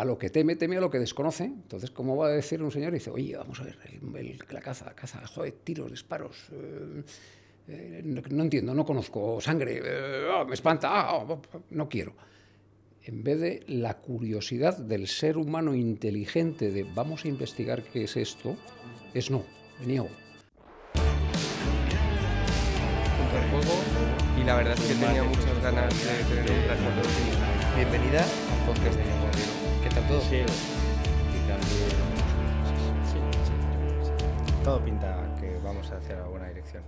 a lo que teme, teme a lo que desconoce. Entonces, ¿cómo va a decir un señor? Y dice, oye, vamos a ver, la caza, joder, tiros, disparos, no entiendo, no conozco, sangre, me espanta, no quiero. En vez de la curiosidad del ser humano inteligente de vamos a investigar qué es esto, es no, me niego. Y la verdad es que tenía muchas ganas de tener un trasfondo de bienvenida al podcast de Young Wild Hunters. ¿Qué tal todo? Sí. Todo pinta que vamos hacia la buena dirección.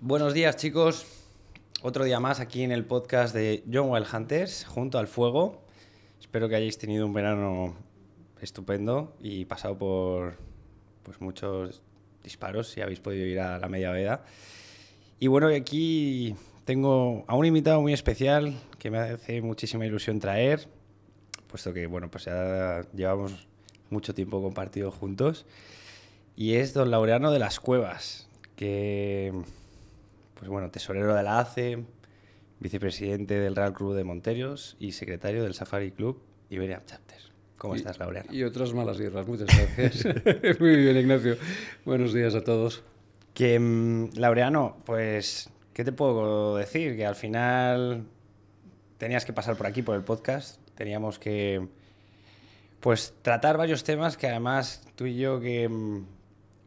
Buenos días, chicos. Otro día más aquí en el podcast de Young Wild Hunters, junto al fuego. Espero que hayáis tenido un verano estupendo y pasado por pues muchos disparos, si habéis podido ir a la media veda. Y bueno, aquí tengo a un invitado muy especial que me hace muchísima ilusión traer, puesto que bueno, pues ya llevamos mucho tiempo compartido juntos, y es don Laureano de las Cuevas, que pues bueno, tesorero de la ACE, vicepresidente del Real Club de Monterios y secretario del Safari Club Iberia Chapter. ¿Cómo estás, Laureano? Y otras malas guerras, muchas gracias. Muy bien, Ignacio. Buenos días a todos. Que, Laureano, pues, ¿qué te puedo decir? Que al final tenías que pasar por aquí, por el podcast. Teníamos que, pues, tratar varios temas que además tú y yo que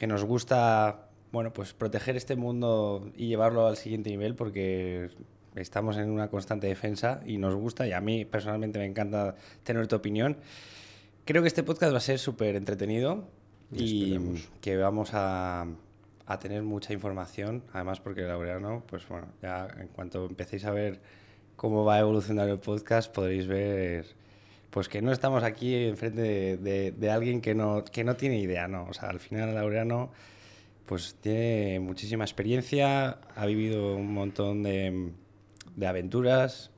nos gusta, bueno, pues, proteger este mundo y llevarlo al siguiente nivel, porque estamos en una constante defensa y nos gusta, y a mí personalmente me encanta tener tu opinión. Creo que este podcast va a ser súper entretenido y que vamos a tener mucha información, además porque Laureano, pues bueno, ya en cuanto empecéis a ver cómo va a evolucionar el podcast, podréis ver pues que no estamos aquí enfrente de alguien que no tiene idea, ¿no? O sea, al final Laureano pues tiene muchísima experiencia, ha vivido un montón de aventuras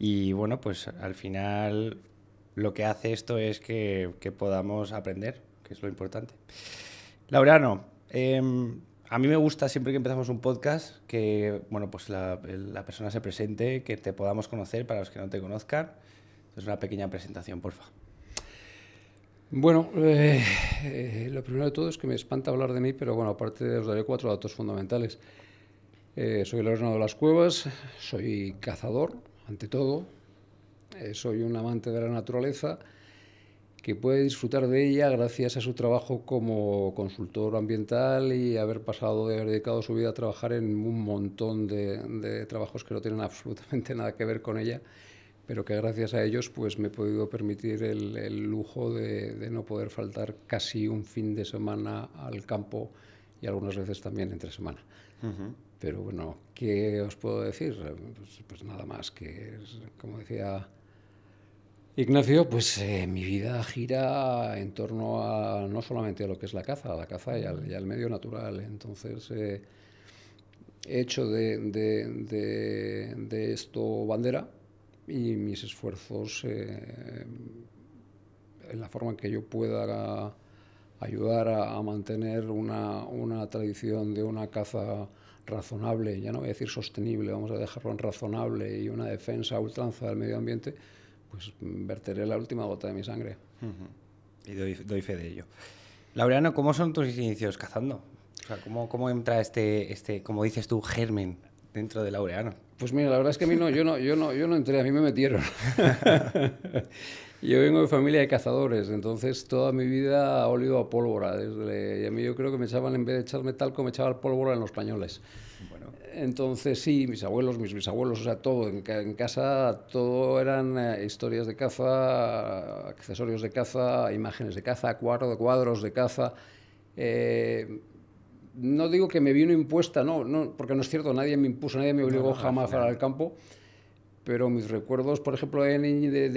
y bueno, pues al final lo que hace esto es que podamos aprender, que es lo importante. Laureano, a mí me gusta siempre que empezamos un podcast que bueno, pues la persona se presente, que te podamos conocer para los que no te conozcan. Entonces, una pequeña presentación, porfa. Bueno, lo primero de todo es que me espanta hablar de mí, pero bueno, aparte os daré 4 datos fundamentales. Soy Laureano de las Cuevas, soy cazador, ante todo. Soy un amante de la naturaleza que puede disfrutar de ella gracias a su trabajo como consultor ambiental y haber pasado, haber dedicado su vida a trabajar en un montón de trabajos que no tienen absolutamente nada que ver con ella, pero que gracias a ellos pues me he podido permitir el lujo de no poder faltar casi un fin de semana al campo y algunas veces también entre semana. Uh-huh. Pero bueno, ¿qué os puedo decir? Pues nada más que, como decía Ignacio, pues mi vida gira en torno a no solamente a lo que es la caza y al medio natural. Entonces, he hecho de esto bandera y mis esfuerzos en la forma en que yo pueda ayudar a mantener una tradición de una caza razonable, ya no voy a decir sostenible, vamos a dejarlo en razonable, y una defensa a ultranza del medio ambiente, pues verteré la última gota de mi sangre. Uh-huh. Y doy fe de ello. Laureano, ¿cómo son tus inicios cazando? O sea, ¿cómo entra este, como dices tú, germen dentro de Laureano? Pues mira, la verdad es que a mí yo no entré, a mí me metieron. Yo vengo de familia de cazadores, entonces toda mi vida ha olido a pólvora. Y a mí yo creo que me echaban, en vez de echarme talco, me echaban pólvora en los pañoles. Bueno. Entonces sí, mis abuelos, mis bisabuelos, o sea, todo. En casa todo eran historias de caza, accesorios de caza, imágenes de caza, cuadros de caza. No digo que me vino impuesta, no, porque no es cierto, nadie me impuso, nadie me obligó jamás al campo. Pero mis recuerdos, por ejemplo, de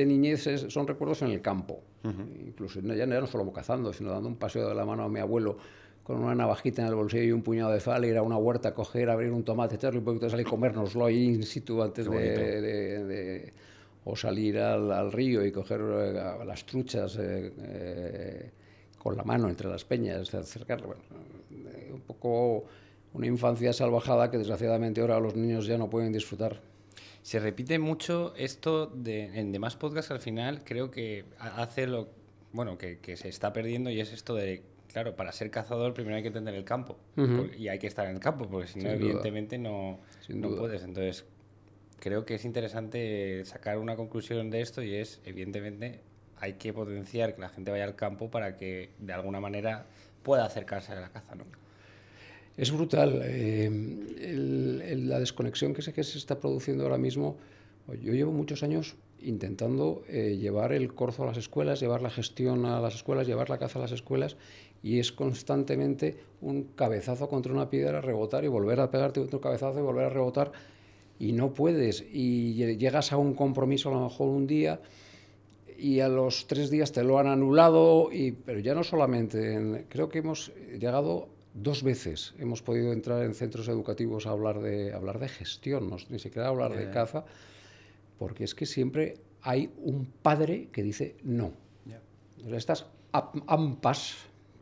niñez son recuerdos en el campo. Uh-huh. Incluso ya no solo cazando, sino dando un paseo de la mano a mi abuelo con una navajita en el bolsillo y un puñado de sal, ir a una huerta, coger, abrir un tomate, echarle un poquito de sal y comérnoslo ahí in situ antes de o salir al río y coger las truchas con la mano entre las peñas, acercarle. Bueno, un poco una infancia salvajada que desgraciadamente ahora los niños ya no pueden disfrutar. Se repite mucho esto en demás podcasts. Al final creo que hace lo bueno que se está perdiendo, y es esto de, claro, para ser cazador primero hay que entender el campo, uh-huh, y hay que estar en el campo, porque si no, evidentemente no puedes. Entonces creo que es interesante sacar una conclusión de esto, y es, evidentemente, hay que potenciar que la gente vaya al campo para que, de alguna manera, pueda acercarse a la caza, ¿no? Es brutal la desconexión que se está produciendo ahora mismo. Yo llevo muchos años intentando llevar el corzo a las escuelas, llevar la gestión a las escuelas, llevar la caza a las escuelas, y es constantemente un cabezazo contra una piedra, rebotar y volver a pegarte otro cabezazo y volver a rebotar, y no puedes, y llegas a un compromiso a lo mejor un día y a los 3 días te lo han anulado, pero ya no solamente, creo que hemos llegado 2 veces, hemos podido entrar en centros educativos a hablar de gestión, ni siquiera hablar de caza, porque es que siempre hay un padre que dice no. Yeah. Estas ampas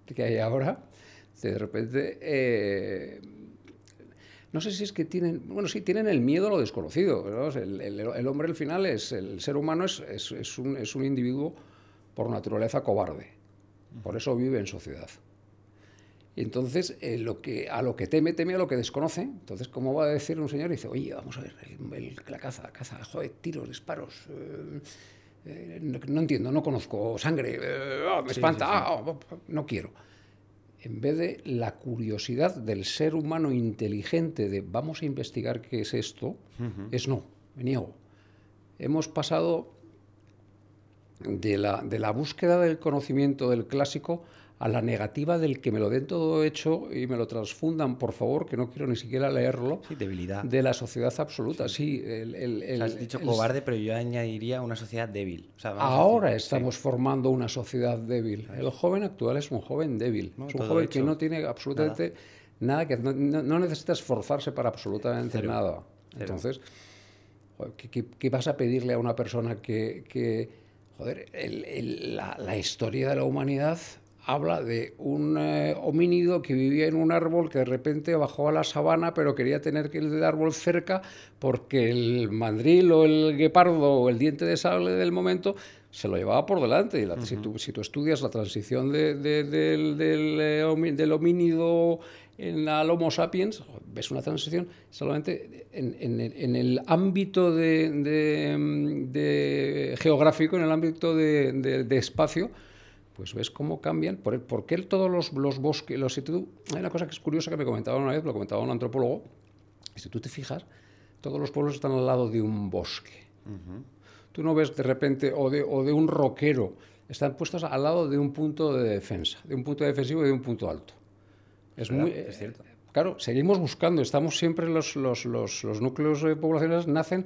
que hay ahora, de repente... No sé si es que tienen... Bueno, sí, tienen el miedo a lo desconocido, ¿no? El hombre, al final, el ser humano es un individuo por naturaleza cobarde. Por eso vive en sociedad. Y entonces, a lo que teme a lo que desconoce. Entonces, ¿cómo va a decir un señor? Y dice, oye, vamos a ver, la caza, joder, tiros, disparos... no entiendo, no conozco, sangre, me espanta, sí. No quiero... En vez de la curiosidad del ser humano inteligente de vamos a investigar qué es esto, uh-huh, es no, me niego. Hemos pasado de la búsqueda del conocimiento del clásico a la negativa del que me lo den todo hecho y me lo transfundan, por favor, que no quiero ni siquiera leerlo. Sí, debilidad. De la sociedad absoluta, sí. Has dicho cobarde, pero yo añadiría una sociedad débil. O sea, ahora estamos formando una sociedad débil. El joven actual es un joven débil. No, es un joven que no tiene absolutamente nada, que no necesita esforzarse para absolutamente nada. Cero. Entonces, ¿qué vas a pedirle a una persona que joder, la historia de la humanidad... Habla de un homínido que vivía en un árbol, que de repente bajó a la sabana, pero quería tener el árbol cerca porque el mandril o el guepardo o el diente de sable del momento se lo llevaba por delante. Y uh-huh, si tú estudias la transición del homínido al Homo sapiens, ves una transición solamente en el ámbito de geográfico, en el ámbito de espacio. Pues ves cómo cambian, por qué todos los bosques, hay una cosa que es curiosa que me comentaba una vez, lo comentaba un antropólogo, si tú te fijas, todos los pueblos están al lado de un bosque. Uh-huh. Tú no ves de repente, o de un roquero, están puestos al lado de un punto de defensa, de un punto defensivo y de un punto alto. Es cierto. Claro, seguimos buscando, estamos siempre, los núcleos poblacionales nacen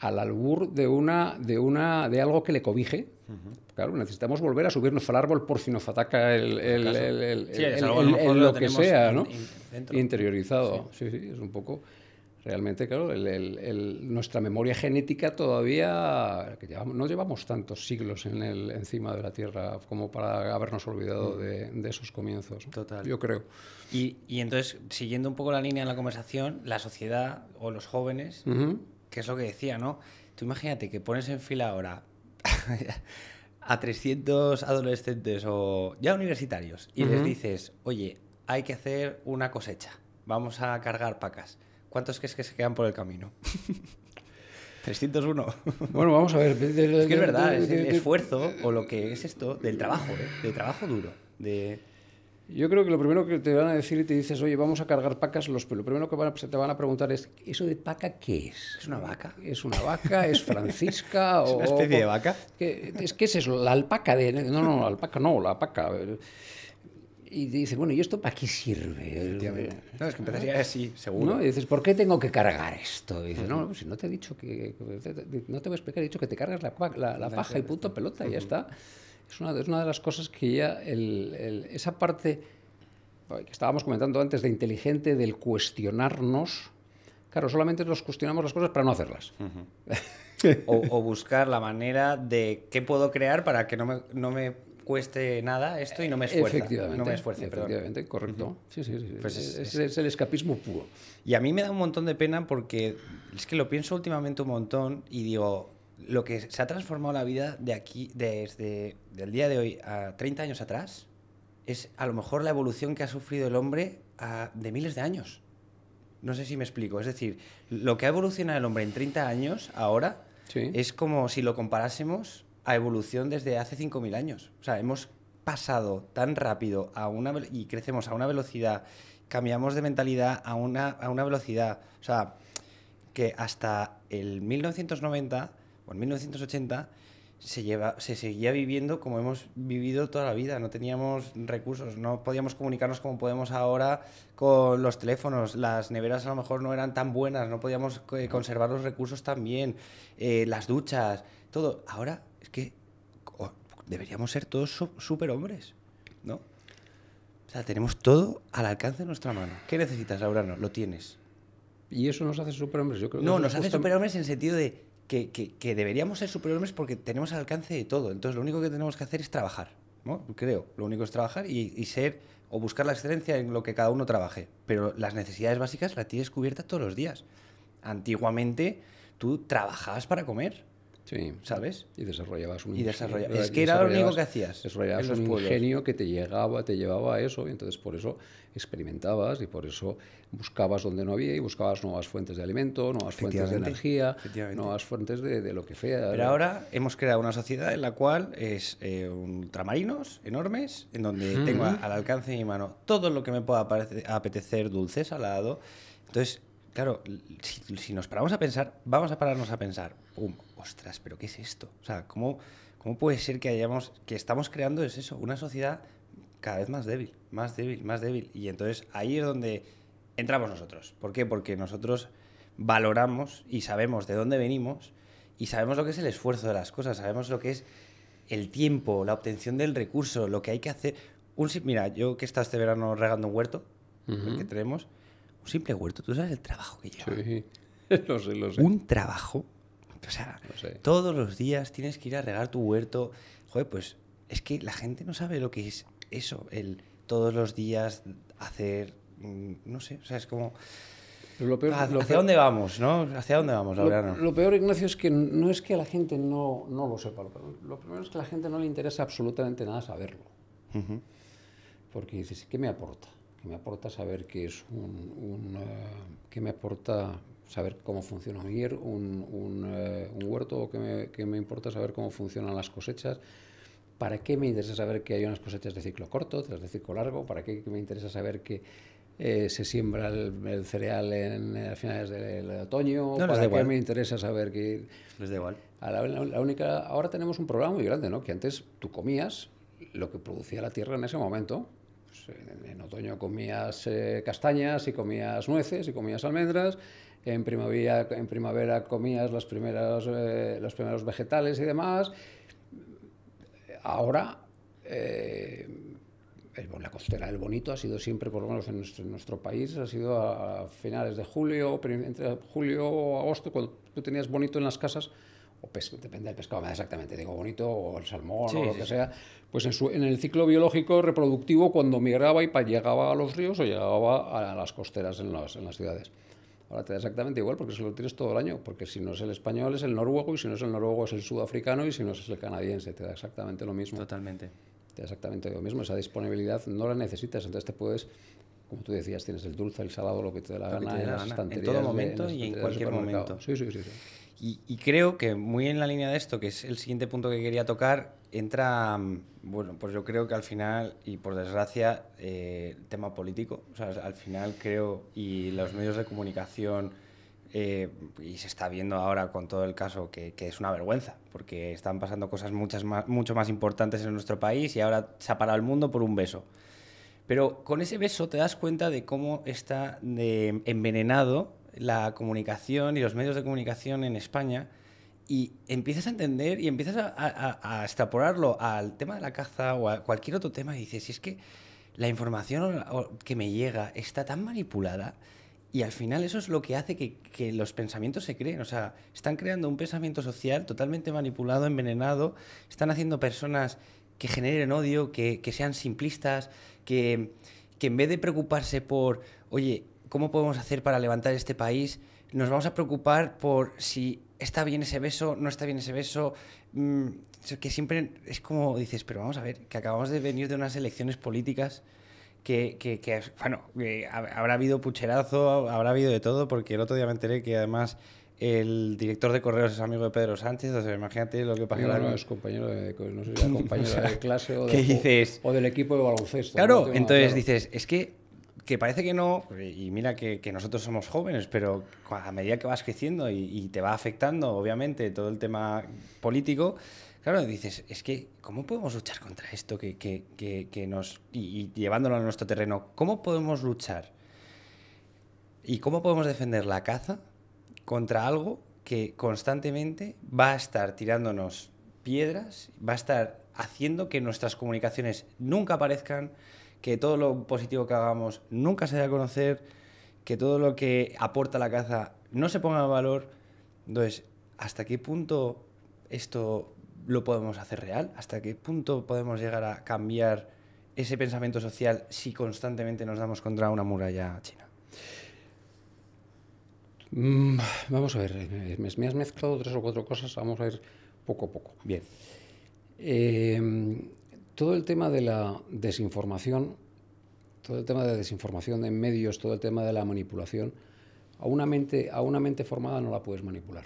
al albur de algo que le cobije. Uh-huh. Claro, necesitamos volver a subirnos al árbol por si nos ataca lo que sea, ¿no? Interiorizado. Sí. Sí, es un poco... Realmente, claro, nuestra memoria genética todavía... no llevamos tantos siglos encima de la Tierra como para habernos olvidado de esos comienzos. Total. Yo creo. Y entonces, siguiendo un poco la línea de la conversación, la sociedad o los jóvenes... Uh-huh. Que es lo que decía, ¿no? Tú imagínate que pones en fila ahora a 300 adolescentes o ya universitarios y les dices, oye, hay que hacer una cosecha, vamos a cargar pacas. ¿Cuántos crees que se quedan por el camino? 301. Bueno, vamos a ver. Es que es verdad, es el esfuerzo o lo que es esto del trabajo, de trabajo duro, de... Yo creo que lo primero que te van a decir y te dices, oye, vamos a cargar pacas, lo primero que te van a preguntar es, ¿eso de paca qué es? ¿Es una vaca? ¿Es una vaca? ¿Es francisca? ¿Es una especie de vaca? ¿Qué es eso? ¿La alpaca? No, la alpaca no, la paca. Y te dices, bueno, ¿y esto para qué sirve? No, es que empezaría así, seguro. ¿No? Y dices, ¿por qué tengo que cargar esto? Y dices, no, si no te he dicho que... No te voy a explicar, he dicho que te cargas la paja y punto pelota, y ya está. Es una de las cosas que ya esa parte que estábamos comentando antes de inteligente, del cuestionarnos, claro, solamente nos cuestionamos las cosas para no hacerlas. Uh-huh. o buscar la manera de qué puedo crear para que no me cueste nada esto y no me esfuerzo. Efectivamente, no me esfuerce, efectivamente, correcto. Uh-huh. Sí. Pues es el escapismo puro. Y a mí me da un montón de pena porque es que lo pienso últimamente un montón y digo, lo que se ha transformado la vida de aquí, desde el día de hoy a 30 años atrás, es a lo mejor la evolución que ha sufrido el hombre de miles de años. No sé si me explico. Es decir, lo que ha evolucionado el hombre en 30 años ahora sí. Es como si lo comparásemos a evolución desde hace 5.000 años. O sea, hemos pasado tan rápido a una y crecemos a una velocidad, cambiamos de mentalidad a una velocidad. O sea, que hasta el 1990 o el 1980 se seguía viviendo como hemos vivido toda la vida. No teníamos recursos, no podíamos comunicarnos como podemos ahora con los teléfonos, las neveras a lo mejor no eran tan buenas, no podíamos conservar los recursos tan bien, las duchas, todo. Ahora es que deberíamos ser todos superhombres, ¿no? O sea, tenemos todo al alcance de nuestra mano. ¿Qué necesitas, Laureano? Lo tienes. ¿Y eso nos hace superhombres? Yo creo que no, nos hace superhombres en el sentido de que deberíamos ser superhombres porque tenemos al alcance de todo. Entonces, lo único que tenemos que hacer es trabajar, ¿no? Creo. Lo único es trabajar y ser o buscar la excelencia en lo que cada uno trabaje. Pero las necesidades básicas las tienes cubiertas todos los días. Antiguamente, tú trabajabas para comer, sí, ¿sabes? Y desarrollabas un ingenio. Es que era lo único que hacías. Desarrollabas un ingenio que te llevaba a eso. Y entonces, por eso experimentabas y por eso buscabas donde no había y buscabas nuevas fuentes de alimento, nuevas fuentes de energía, nuevas fuentes de lo que sea. Pero ahora hemos creado una sociedad en la cual es ultramarinos enormes, en donde tengo al alcance de mi mano todo lo que me pueda apetecer, dulce, salado. Entonces, claro, si nos paramos a pensar, vamos a pararnos a pensar, ¡pum! ¡Ostras! ¿Pero qué es esto? O sea, ¿cómo puede ser que estamos creando es eso, una sociedad cada vez más débil, más débil, más débil? Y entonces ahí es donde entramos nosotros. ¿Por qué? Porque nosotros valoramos y sabemos de dónde venimos y sabemos lo que es el esfuerzo de las cosas, sabemos lo que es el tiempo, la obtención del recurso, lo que hay que hacer. Mira, yo que he estado este verano regando un huerto, el que tenemos, un simple huerto, tú sabes el trabajo que lleva. Sí, lo sé. Un trabajo, o sea, lo sé. Todos los días tienes que ir a regar tu huerto. Joder, pues es que la gente no sabe lo que es eso, el todos los días hacer, no sé, o sea, es como... Lo peor, ¿Hacia dónde vamos, no? ¿Hacia dónde vamos, Laureano? Lo peor, Ignacio, es que no es que la gente no lo sepa. Lo primero es que a la gente no le interesa absolutamente nada saberlo. Porque dices, ¿qué me aporta? Me aporta saber qué es que me aporta saber cómo funciona un huerto, o que me importa saber cómo funcionan las cosechas. ¿Para qué me interesa saber que hay unas cosechas de ciclo corto, otras de ciclo largo? ¿Para qué me interesa saber que se siembra el cereal a finales del otoño? No, ¿para qué me interesa saber que...? Les da igual. Ahora tenemos un problema muy grande, ¿no? Que antes tú comías lo que producía la tierra en ese momento. En otoño comías castañas y comías nueces y comías almendras, en primavera comías los primeros vegetales y demás. Ahora la costera del Bonito ha sido siempre, por lo menos en nuestro país, ha sido a finales de julio, entre julio o agosto, cuando tú tenías bonito en las casas. O depende del pescado, me da exactamente, digo bonito, o el salmón, sí, o lo que sea, pues en el ciclo biológico reproductivo, cuando migraba y llegaba a los ríos o llegaba a las costeras en las ciudades. Ahora te da exactamente igual, porque se lo tienes todo el año, porque si no es el español es el noruego, y si no es el noruego es el sudafricano, y si no es el canadiense, te da exactamente lo mismo. Totalmente. Te da exactamente lo mismo, esa disponibilidad no la necesitas, entonces te puedes... Como tú decías, tienes el dulce, el salado, lo que te dé la gana, en las estanterías. En todo momento y en cualquier momento. Sí. Y creo que muy en la línea de esto, que es el siguiente punto que quería tocar, entra, bueno, pues yo creo que al final, y por desgracia, el tema político. O sea, al final creo, y los medios de comunicación, y se está viendo ahora con todo el caso, que es una vergüenza, porque están pasando cosas mucho más importantes en nuestro país y ahora se ha parado el mundo por un beso. Pero con ese beso te das cuenta de cómo está envenenado la comunicación y los medios de comunicación en España, y empiezas a entender y empiezas a extrapolarlo al tema de la caza o a cualquier otro tema y dices, si es que la información que me llega está tan manipulada, y al final eso es lo que hace que los pensamientos se creen. O sea, están creando un pensamiento social totalmente manipulado, envenenado, están haciendo personas que generen odio, que sean simplistas, que en vez de preocuparse por, oye, ¿cómo podemos hacer para levantar este país? Nos vamos a preocupar por si está bien ese beso, no está bien ese beso. Que siempre es como dices, pero vamos a ver, que acabamos de venir de unas elecciones políticas que bueno, habrá habido pucherazo, habrá habido de todo, porque el otro día me enteré que además el director de Correos es amigo de Pedro Sánchez, o sea, imagínate lo que pasa. No, no es compañero de, no sé si era compañero de clase o, o del equipo de baloncesto. Claro, ¿no? Entonces dices, es que parece que no, y mira que nosotros somos jóvenes, pero a medida que vas creciendo y te va afectando, obviamente, todo el tema político, claro, dices, es que, ¿cómo podemos luchar contra esto que nos, y llevándolo a nuestro terreno? ¿Cómo podemos luchar? ¿Y cómo podemos defender la caza contra algo que constantemente va a estar tirándonos piedras, va a estar haciendo que nuestras comunicaciones nunca aparezcan, que todo lo positivo que hagamos nunca se dé a conocer, que todo lo que aporta la caza no se ponga en valor? Entonces, ¿hasta qué punto esto lo podemos hacer real? ¿Hasta qué punto podemos llegar a cambiar ese pensamiento social si constantemente nos damos contra una muralla china? Vamos a ver, me has mezclado 3 o 4 cosas, vamos a ir poco a poco. Bien. Todo el tema de la desinformación, todo el tema de desinformación en medios, todo el tema de la manipulación, a una mente formada no la puedes manipular.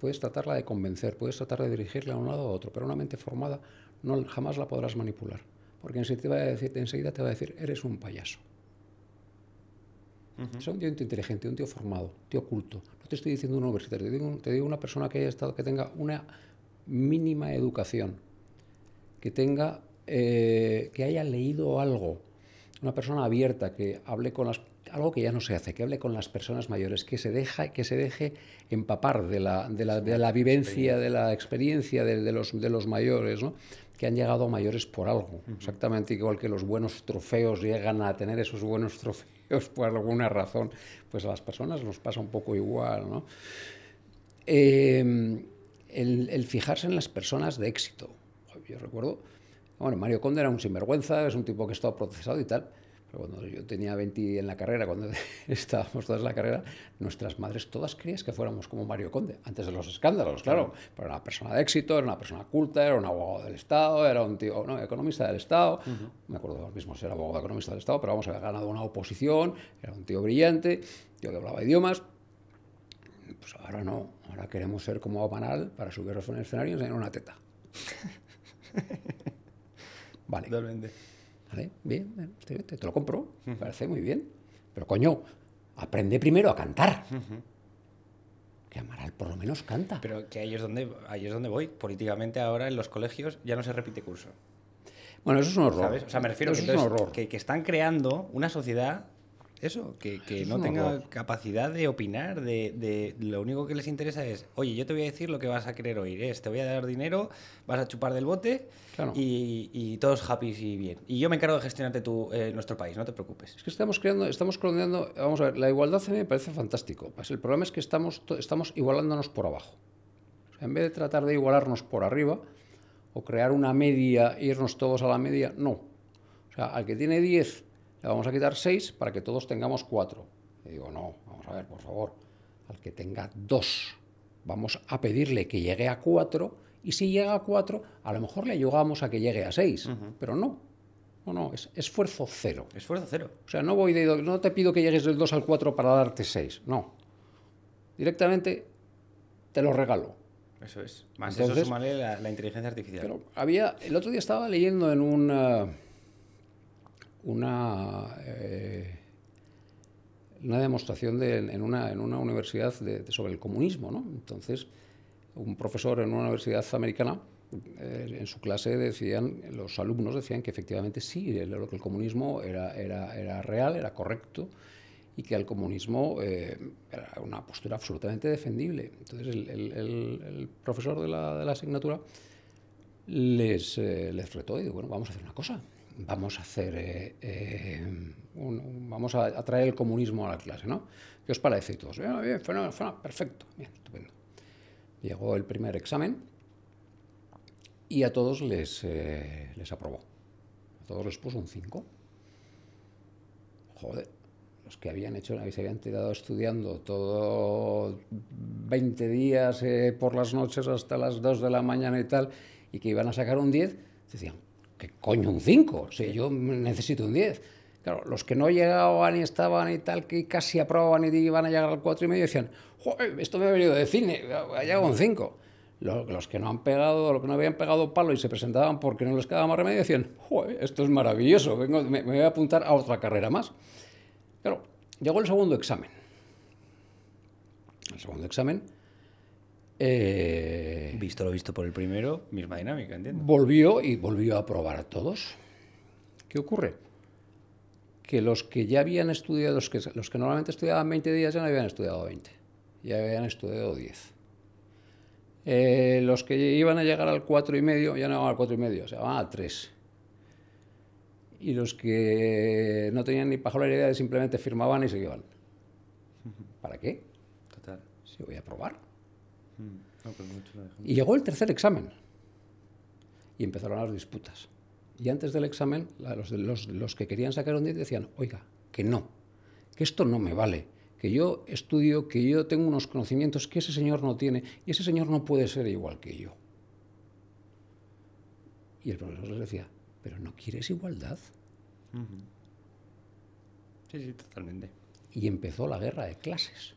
Puedes tratarla de convencer, puedes tratar de dirigirla a un lado o a otro, pero una mente formada no, jamás la podrás manipular, porque enseguida te va a decir, eres un payaso. Uh-huh. Es un tío inteligente, un tío formado, un tío culto. No te estoy diciendo un universitario, te digo una persona que haya estado, que tenga una mínima educación, que tenga, que haya leído algo, una persona abierta, que hable con las, algo que ya no se hace, que hable con las personas mayores, que se deje empapar de la vivencia, de la experiencia de los mayores, ¿no? Que han llegado a mayores por algo, exactamente igual que los buenos trofeos llegan a tener esos buenos trofeos por alguna razón, pues a las personas nos pasa un poco igual, ¿no? El fijarse en las personas de éxito. Yo recuerdo, bueno, Mario Conde era un sinvergüenza, es un tipo que estaba procesado y tal, pero cuando yo tenía 20 en la carrera, cuando estábamos todas en la carrera, nuestras madres todas creían que fuéramos como Mario Conde, antes de los escándalos, claro, pero era una persona de éxito, era una persona culta, era un abogado del Estado, era un tío, no, economista del Estado, me acuerdo de los mismos, si era abogado economista del Estado, pero vamos, había ganado una oposición, era un tío brillante, tío que hablaba idiomas. Pues ahora no, ahora queremos ser como Banal para subirnos en el escenario y enseñar una teta. Vale. Totalmente. Vale, bien, te lo compro, me parece muy bien. Pero coño, aprende primero a cantar. Que Amaral por lo menos canta. Pero que ahí es donde voy. Políticamente ahora en los colegios ya no se repite curso. Bueno, eso es un horror. ¿Sabes? O sea, me refiero eso que, entonces, es un horror. Que están creando una sociedad, eso, que no tenga horror. Capacidad de opinar, de lo único que les interesa es, oye, yo te voy a decir lo que vas a querer oír, te voy a dar dinero, vas a chupar del bote, claro. y todos happy y bien. Y yo me encargo de gestionarte nuestro país, no te preocupes. Es que estamos creando, vamos a ver, la igualdad a mí me parece fantástico. Pues el problema es que estamos igualándonos por abajo. O sea, en vez de tratar de igualarnos por arriba, o crear una media, irnos todos a la media, no. O sea, al que tiene 10... le vamos a quitar 6 para que todos tengamos 4. Y digo, no, vamos a ver, por favor, al que tenga 2, vamos a pedirle que llegue a 4, y si llega a 4, a lo mejor le ayudamos a que llegue a 6, pero no, es esfuerzo cero. Esfuerzo cero. O sea, no te pido que llegues del 2 al 4 para darte 6, no. Directamente te lo regalo. Eso es. Más entonces, eso sumarle la inteligencia artificial. Pero el otro día estaba leyendo en una demostración en una universidad sobre el comunismo, ¿no? Entonces, un profesor en una universidad americana, en su clase los alumnos decían que efectivamente sí, que el comunismo era real, era correcto, y que el comunismo era una postura absolutamente defendible. Entonces, el profesor de la asignatura les retó y dijo, bueno, vamos a hacer una cosa. Vamos a hacer vamos a traer el comunismo a la clase, ¿no? ¿Qué os parece? Y todos, bien, fenómeno, perfecto, bien, estupendo. Llegó el primer examen y a todos les aprobó. A todos les puso un 5. Joder, los que habían hecho, se habían tirado estudiando todo 20 días por las noches hasta las 2 de la mañana y tal, y que iban a sacar un 10, decían, ¿qué coño un 5? Si yo necesito un 10. Claro, los que no llegaban y estaban y tal, que casi aprobaban y iban a llegar al 4,5, decían, joder, esto me ha venido de cine, ha llegado un 5. Los que no han pegado, los que no habían pegado palo y se presentaban porque no les quedaba más remedio, decían, joder, esto es maravilloso, me voy a apuntar a otra carrera más. Claro, llegó el segundo examen. El segundo examen... visto lo visto por el primero, misma dinámica, entiendo. Volvió a aprobar a todos. ¿Qué ocurre? Que los que ya habían estudiado, los que normalmente estudiaban 20 días, ya no habían estudiado 20, ya habían estudiado 10. Los que iban a llegar al 4,5 ya no iban al 4,5, o sea, van a 3. Y los que no tenían ni pajolera idea, simplemente firmaban y se iban. ¿Para qué? Total. Si voy a probar. No, pues mucho la dejamos. Y llegó el tercer examen. Y empezaron las disputas. Y antes del examen, los que querían sacar un 10 decían, oiga, que no, que esto no me vale, que yo estudio, que yo tengo unos conocimientos que ese señor no tiene, y ese señor no puede ser igual que yo. Y el profesor les decía, ¿pero no quieres igualdad? Sí, sí, totalmente. Y empezó la guerra de clases.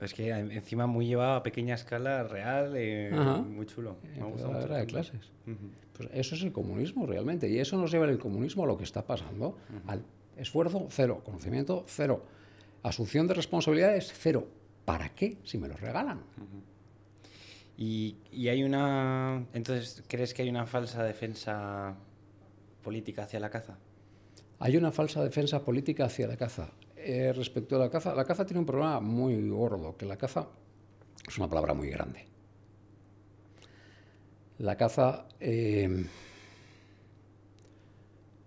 Es que encima muy llevado a pequeña escala real, muy chulo. Me gusta la guerra de clases. Pues eso es el comunismo realmente, y eso nos lleva el comunismo a lo que está pasando, al esfuerzo cero, conocimiento cero, asunción de responsabilidades cero. ¿Para qué si me los regalan? Y hay una... Entonces, ¿crees que hay una falsa defensa política hacia la caza? Hay una falsa defensa política hacia la caza. Respecto a la caza tiene un problema muy gordo, que la caza es una palabra muy grande. La caza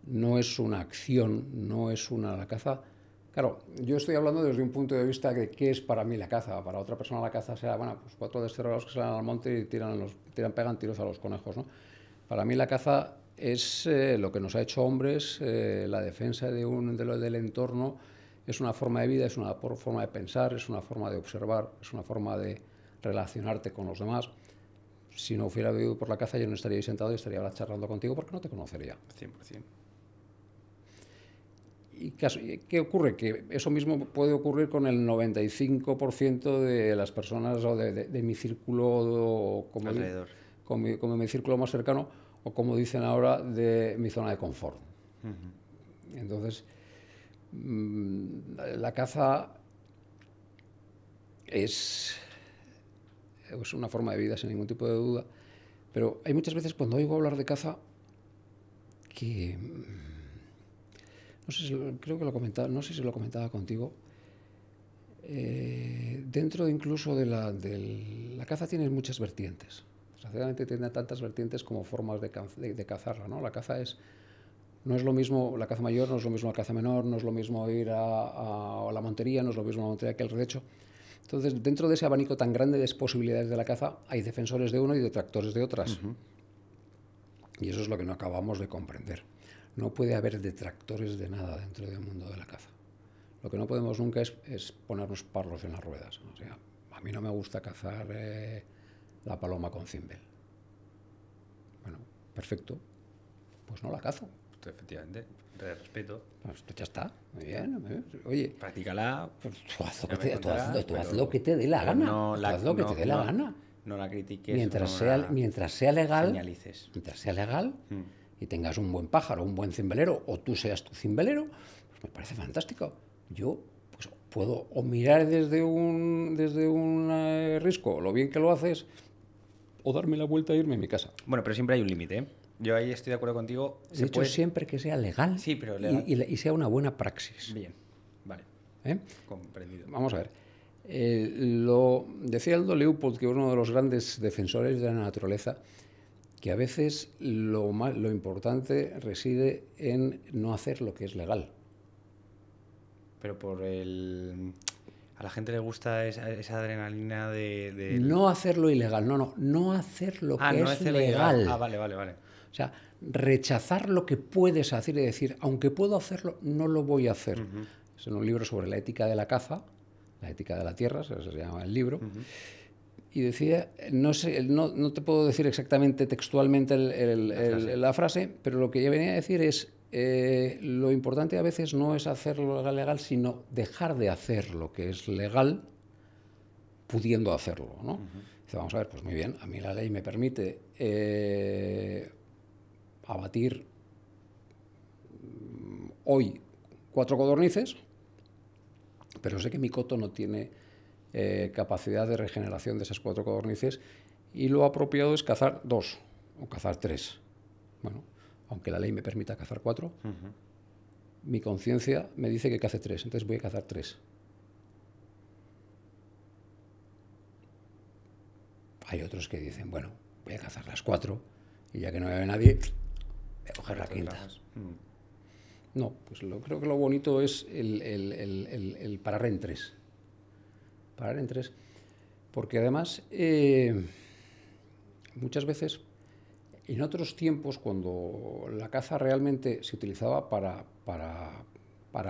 no es una acción, no es una... La caza... Claro, yo estoy hablando desde un punto de vista de qué es para mí la caza. Para otra persona la caza será, bueno, pues 4 desterrados que salen al monte y pegan tiros a los conejos, ¿no? Para mí la caza... es lo que nos ha hecho hombres, la defensa del entorno, es una forma de vida, es una forma de pensar, es una forma de observar, es una forma de relacionarte con los demás. Si no hubiera vivido por la caza, yo no estaría ahí sentado y estaría ahora charlando contigo porque no te conocería. 100%. ¿Y qué ocurre? Que eso mismo puede ocurrir con el 95% de las personas o de mi círculo, como mi círculo más cercano, o como dicen ahora, de mi zona de confort. Entonces, la caza es una forma de vida, sin ningún tipo de duda, pero hay muchas veces cuando oigo hablar de caza que, no sé si, creo que lo comentaba, no sé si lo comentaba contigo, dentro incluso de la caza tienes muchas vertientes. Desgraciadamente tiene tantas vertientes como formas de cazarla, ¿no? La caza no es lo mismo, la caza mayor no es lo mismo la caza menor, no es lo mismo ir a la montería, no es lo mismo la montería que el redecho. Entonces, dentro de ese abanico tan grande de posibilidades de la caza, hay defensores de uno y detractores de otras. Y eso es lo que no acabamos de comprender. No puede haber detractores de nada dentro del mundo de la caza. Lo que no podemos nunca es ponernos parlos en las ruedas, ¿no? O sea, a mí no me gusta cazar... la paloma con cimbel. Bueno, perfecto. Pues no la cazo. Efectivamente, de respeto. Pues ya está, muy bien. Oye, practícala. Pues, tú haz lo que te dé la gana. No la critiques. Mientras sea legal y tengas un buen pájaro, un buen cimbelero, o tú seas tu cimbelero, pues me parece fantástico. Yo pues, puedo o mirar desde un risco lo bien que lo haces, o darme la vuelta e irme a mi casa. Bueno, pero siempre hay un límite, ¿eh? Yo ahí estoy de acuerdo contigo. De hecho, siempre que sea legal, sí, pero legal. Y sea una buena praxis. Bien, vale. ¿Eh? Comprendido. Vamos a ver. Decía Aldo Leopold, que es uno de los grandes defensores de la naturaleza, que a veces lo importante reside en no hacer lo que es legal. Pero por el... A la gente le gusta esa adrenalina de... No hacer lo ilegal, no hacer lo que es legal. Ah, vale. O sea, rechazar lo que puedes hacer y decir, aunque puedo hacerlo, no lo voy a hacer. Uh-huh. Es en un libro sobre la ética de la caza, la ética de la tierra, eso se llama el libro. Uh-huh. Y decía, no te puedo decir exactamente textualmente la frase, pero lo que yo venía a decir es, lo importante a veces no es hacer lo legal, sino dejar de hacer lo que es legal pudiendo hacerlo, ¿no? Uh-huh. Dice, vamos a ver, pues muy bien, a mí la ley me permite abatir hoy 4 codornices, pero sé que mi coto no tiene capacidad de regeneración de esas 4 codornices y lo apropiado es cazar 2 o cazar 3. Bueno, aunque la ley me permita cazar 4, uh-huh, mi conciencia me dice que cace 3, entonces voy a cazar 3. Hay otros que dicen, bueno, voy a cazar las 4 y ya que no me ve nadie, voy a coger la quinta. No, pues creo que lo bonito es el parar en 3. Parar en 3, porque además muchas veces... En otros tiempos, cuando la caza realmente se utilizaba para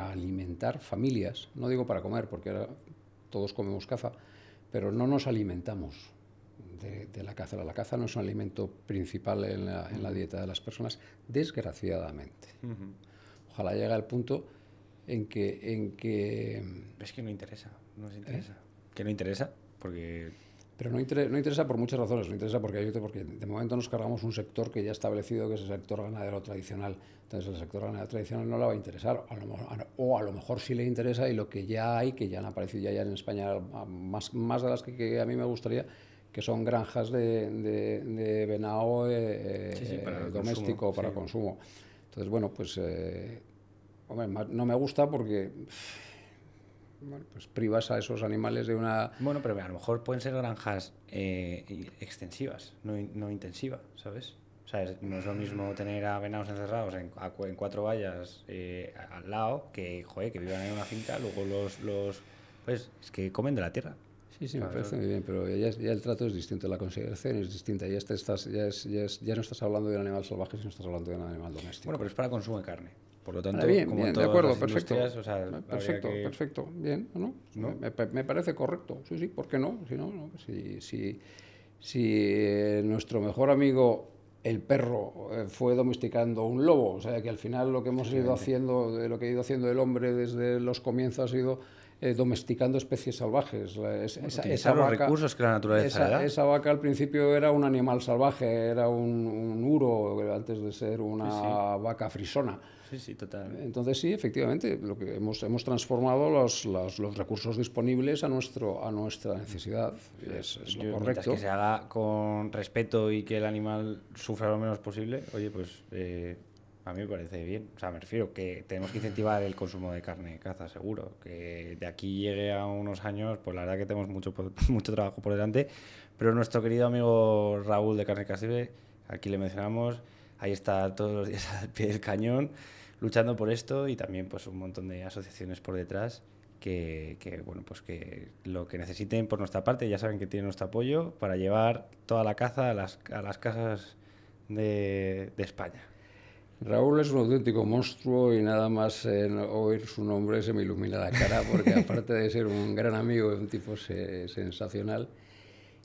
alimentar familias, no digo para comer, porque ahora todos comemos caza, pero no nos alimentamos de la caza. La caza no es un alimento principal en la dieta de las personas, desgraciadamente. Uh-huh. Ojalá llegue al punto en que... Es que no interesa, no nos interesa. ¿Que no interesa? Porque... Pero no interesa por muchas razones, no interesa porque de momento nos cargamos un sector que ya ha establecido que es el sector ganadero tradicional. Entonces el sector ganadero tradicional no le va a interesar, o a lo mejor sí le interesa, y lo que ya hay, que ya han aparecido ya en España más de las que a mí me gustaría, que son granjas de venado para doméstico, para consumo. Entonces, bueno, pues hombre, no me gusta porque... Bueno, pues privas a esos animales de una... Bueno, pero a lo mejor pueden ser granjas extensivas, no intensivas, ¿sabes? O sea, no es lo mismo tener a venados encerrados en 4 vallas al lado que, joder, que vivan en una finca, luego los... Pues es que comen de la tierra. Sí, sí, claro, me parece muy bien, pero ya el trato es distinto, la consideración es distinta, ya no estás hablando de un animal salvaje, sino estás hablando de un animal doméstico. Bueno, pero es para consumo de carne. Por lo tanto, bien, como bien, de acuerdo, perfecto, o sea, perfecto, bien, ¿no? Me parece correcto, sí, ¿por qué no? Si no, si nuestro mejor amigo, el perro, fue domesticando un lobo, o sea, que al final lo que hemos ido haciendo, lo que ha ido haciendo el hombre desde los comienzos ha sido domesticando especies salvajes. Recursos que la naturaleza le da. Esa vaca al principio era un animal salvaje, era un uro antes de ser una vaca frisona. Sí, total. Entonces sí, efectivamente, lo que hemos transformado los recursos disponibles a nuestra necesidad. Es lo correcto. Mientras que se haga con respeto y que el animal sufra lo menos posible, oye, pues a mí me parece bien. O sea, me refiero que tenemos que incentivar el consumo de carne de caza, seguro. Que de aquí llegue a unos años, pues la verdad que tenemos mucho trabajo por delante. Pero nuestro querido amigo Raúl de Carne Casibe, aquí le mencionamos, ahí está todos los días al pie del cañón, luchando por esto, y también pues un montón de asociaciones por detrás que bueno, pues que lo que necesiten por nuestra parte, ya saben que tienen nuestro apoyo para llevar toda la caza a las casas de España. Raúl es un auténtico monstruo y nada más oír su nombre se me ilumina la cara, porque aparte de ser un gran amigo, es un tipo sensacional.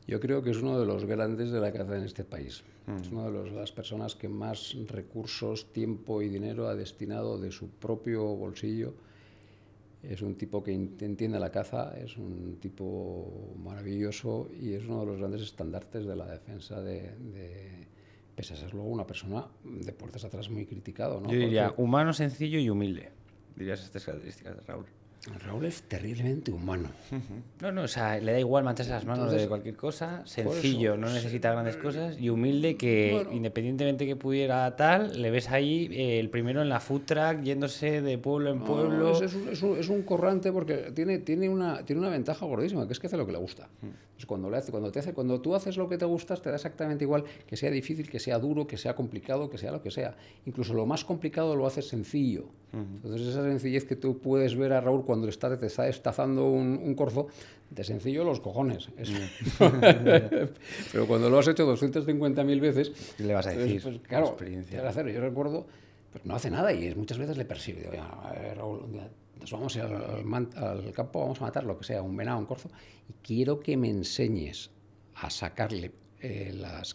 Yo creo que es uno de los grandes de la caza en este país. Es una de las personas que más recursos, tiempo y dinero ha destinado de su propio bolsillo. Es un tipo que entiende la caza, es un tipo maravilloso y es uno de los grandes estandartes de la defensa pese a ser luego una persona de puertas atrás muy criticado, ¿no? Yo diría, porque humano, sencillo y humilde, dirías estas características de Raúl. Raúl es terriblemente humano. No, o sea, le da igual mancharse las manos. Entonces, de cualquier cosa, sencillo, eso, no necesita grandes cosas, y humilde, que bueno, independientemente que pudiera tal, le ves ahí el primero en la food truck, yéndose de pueblo en pueblo. Es un corrante, porque tiene una ventaja gordísima, que es que hace lo que le gusta. Entonces, cuando tú haces lo que te gusta, te da exactamente igual que sea difícil, que sea duro, que sea complicado, que sea lo que sea. Incluso lo más complicado lo haces sencillo. Entonces esa sencillez que tú puedes ver a Raúl cuando estás, te está destazando un corzo, de sencillo los cojones. Eso. Pero cuando lo has hecho 250.000 veces... ¿Qué le vas a decir? Pues, claro, experiencia. Yo recuerdo, pues no hace nada y muchas veces le persigue. Digo, a ver, Raúl, nos vamos al campo, vamos a matar lo que sea, un venado, un corzo, y quiero que me enseñes a sacarle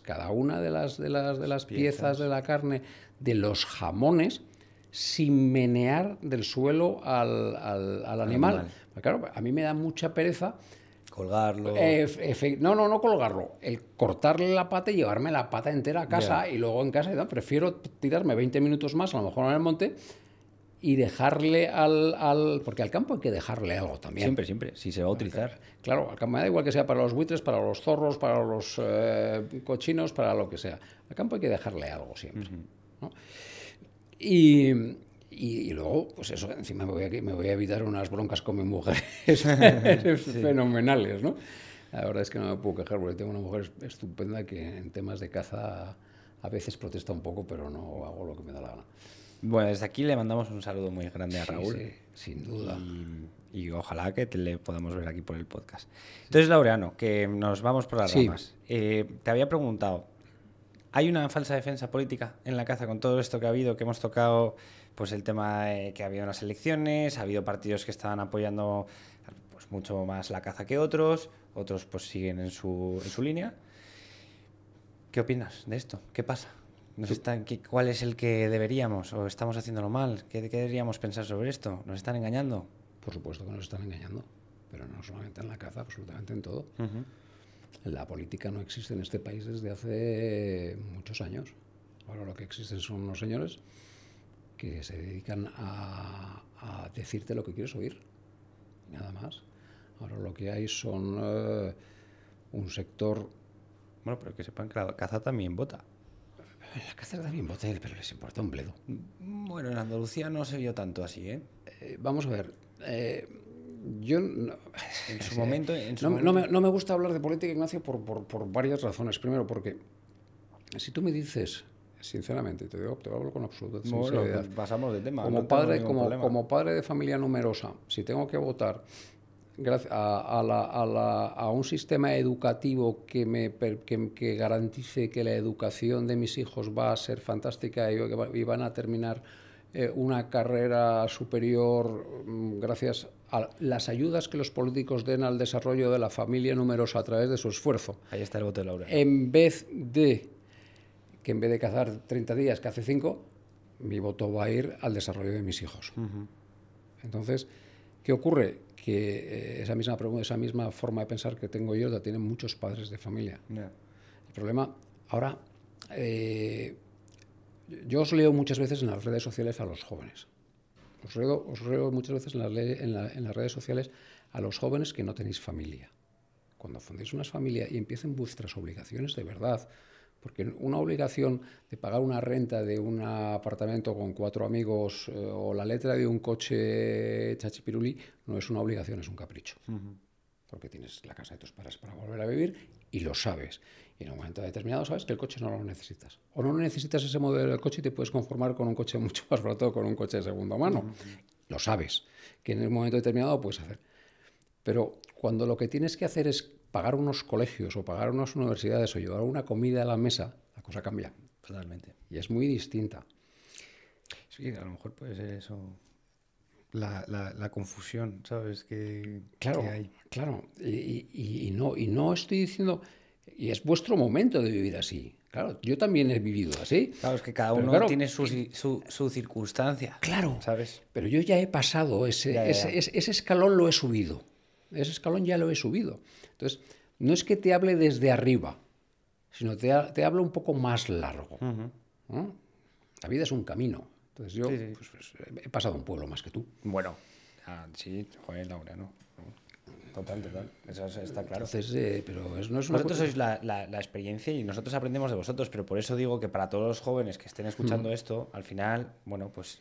cada una de las piezas de la carne, de los jamones, sin menear del suelo al animal. Claro, a mí me da mucha pereza... Colgarlo... No colgarlo. El cortarle la pata y llevarme la pata entera a casa, y luego en casa... No, prefiero tirarme 20 minutos más, a lo mejor en el monte, y dejarle porque al campo hay que dejarle algo también. Siempre, siempre. Si se va a utilizar. Claro, al campo me da igual que sea para los buitres, para los zorros, para los cochinos, para lo que sea. Al campo hay que dejarle algo siempre. Uh-huh. ¿No? Y luego, pues eso, encima me voy a evitar unas broncas con mi mujer fenomenales, ¿no? La verdad es que no me puedo quejar porque tengo una mujer estupenda que en temas de caza a veces protesta un poco, pero no hago lo que me da la gana. Bueno, desde aquí le mandamos un saludo muy grande a Raúl. Sí, sin duda. Y ojalá que le podamos ver aquí por el podcast. Entonces, Laureano, que nos vamos por las ramas. Te había preguntado, ¿hay una falsa defensa política en la caza con todo esto que ha habido, que hemos tocado? Pues el tema de que ha habido unas elecciones, ha habido partidos que estaban apoyando pues, mucho más la caza que otros pues siguen en su línea. ¿Qué opinas de esto? ¿Qué pasa? ¿Cuál es el que deberíamos? ¿O estamos haciéndolo mal? ¿Qué deberíamos pensar sobre esto? ¿Nos están engañando? Por supuesto que nos están engañando, pero no solamente en la caza, absolutamente en todo. Uh-huh. La política no existe en este país desde hace muchos años. Ahora lo que existen son unos señores que se dedican a decirte lo que quieres oír, nada más. Ahora lo que hay son un sector... Bueno, pero que sepan que la caza también vota. La caza también vota, pero les importa un bledo. Bueno, en Andalucía no se vio tanto así, ¿eh? Vamos a ver... Yo no, en su momento, no me gusta hablar de política, Ignacio, por varias razones. Primero, porque si tú me dices, sinceramente, te hablo con absoluta sinceridad, pues pasamos de tema. Como padre de familia numerosa, si tengo que votar a un sistema educativo que garantice que la educación de mis hijos va a ser fantástica y van a terminar una carrera superior gracias a las ayudas que los políticos den al desarrollo de la familia numerosa a través de su esfuerzo. Ahí está el voto de Laura. En vez de cazar 30 días, que hace 5, mi voto va a ir al desarrollo de mis hijos. Uh-huh. Entonces, ¿qué ocurre? Que esa misma forma de pensar que tengo yo la tienen muchos padres de familia. Yeah. El problema, ahora... yo os leo muchas veces en las redes sociales a los jóvenes. Os leo muchas veces en las redes sociales a los jóvenes que no tenéis familia. Cuando fundéis una familia y empiecen vuestras obligaciones de verdad, porque una obligación de pagar una renta de un apartamento con 4 amigos o la letra de un coche chachipiruli no es una obligación, es un capricho. Uh-huh. Porque tienes la casa de tus padres para volver a vivir y lo sabes. Y en un momento determinado sabes que el coche no lo necesitas. O no necesitas ese modelo de coche y te puedes conformar con un coche mucho más barato, con un coche de segunda mano. Mm-hmm. Lo sabes, que en un momento determinado lo puedes hacer. Pero cuando lo que tienes que hacer es pagar unos colegios o pagar unas universidades o llevar una comida a la mesa, la cosa cambia. Totalmente. Y es muy distinta. Sí, a lo mejor puede ser eso... La confusión, ¿sabes? Que hay. Claro, y no estoy diciendo... Y es vuestro momento de vivir así. Claro, yo también he vivido así. Claro, es que cada uno tiene su circunstancia. Claro, ¿sabes? Pero yo ya he pasado, ese escalón lo he subido. Ese escalón ya lo he subido. Entonces, no es que te hable desde arriba, sino te hablo un poco más largo. Uh-huh. ¿No? La vida es un camino. Entonces yo pues, he pasado un pueblo más que tú. Bueno, sí, joder, Laura, ¿no? Total. Eso está claro. Entonces, no es una... Vosotros sois la experiencia y nosotros aprendemos de vosotros, pero por eso digo que para todos los jóvenes que estén escuchando esto, al final, bueno, pues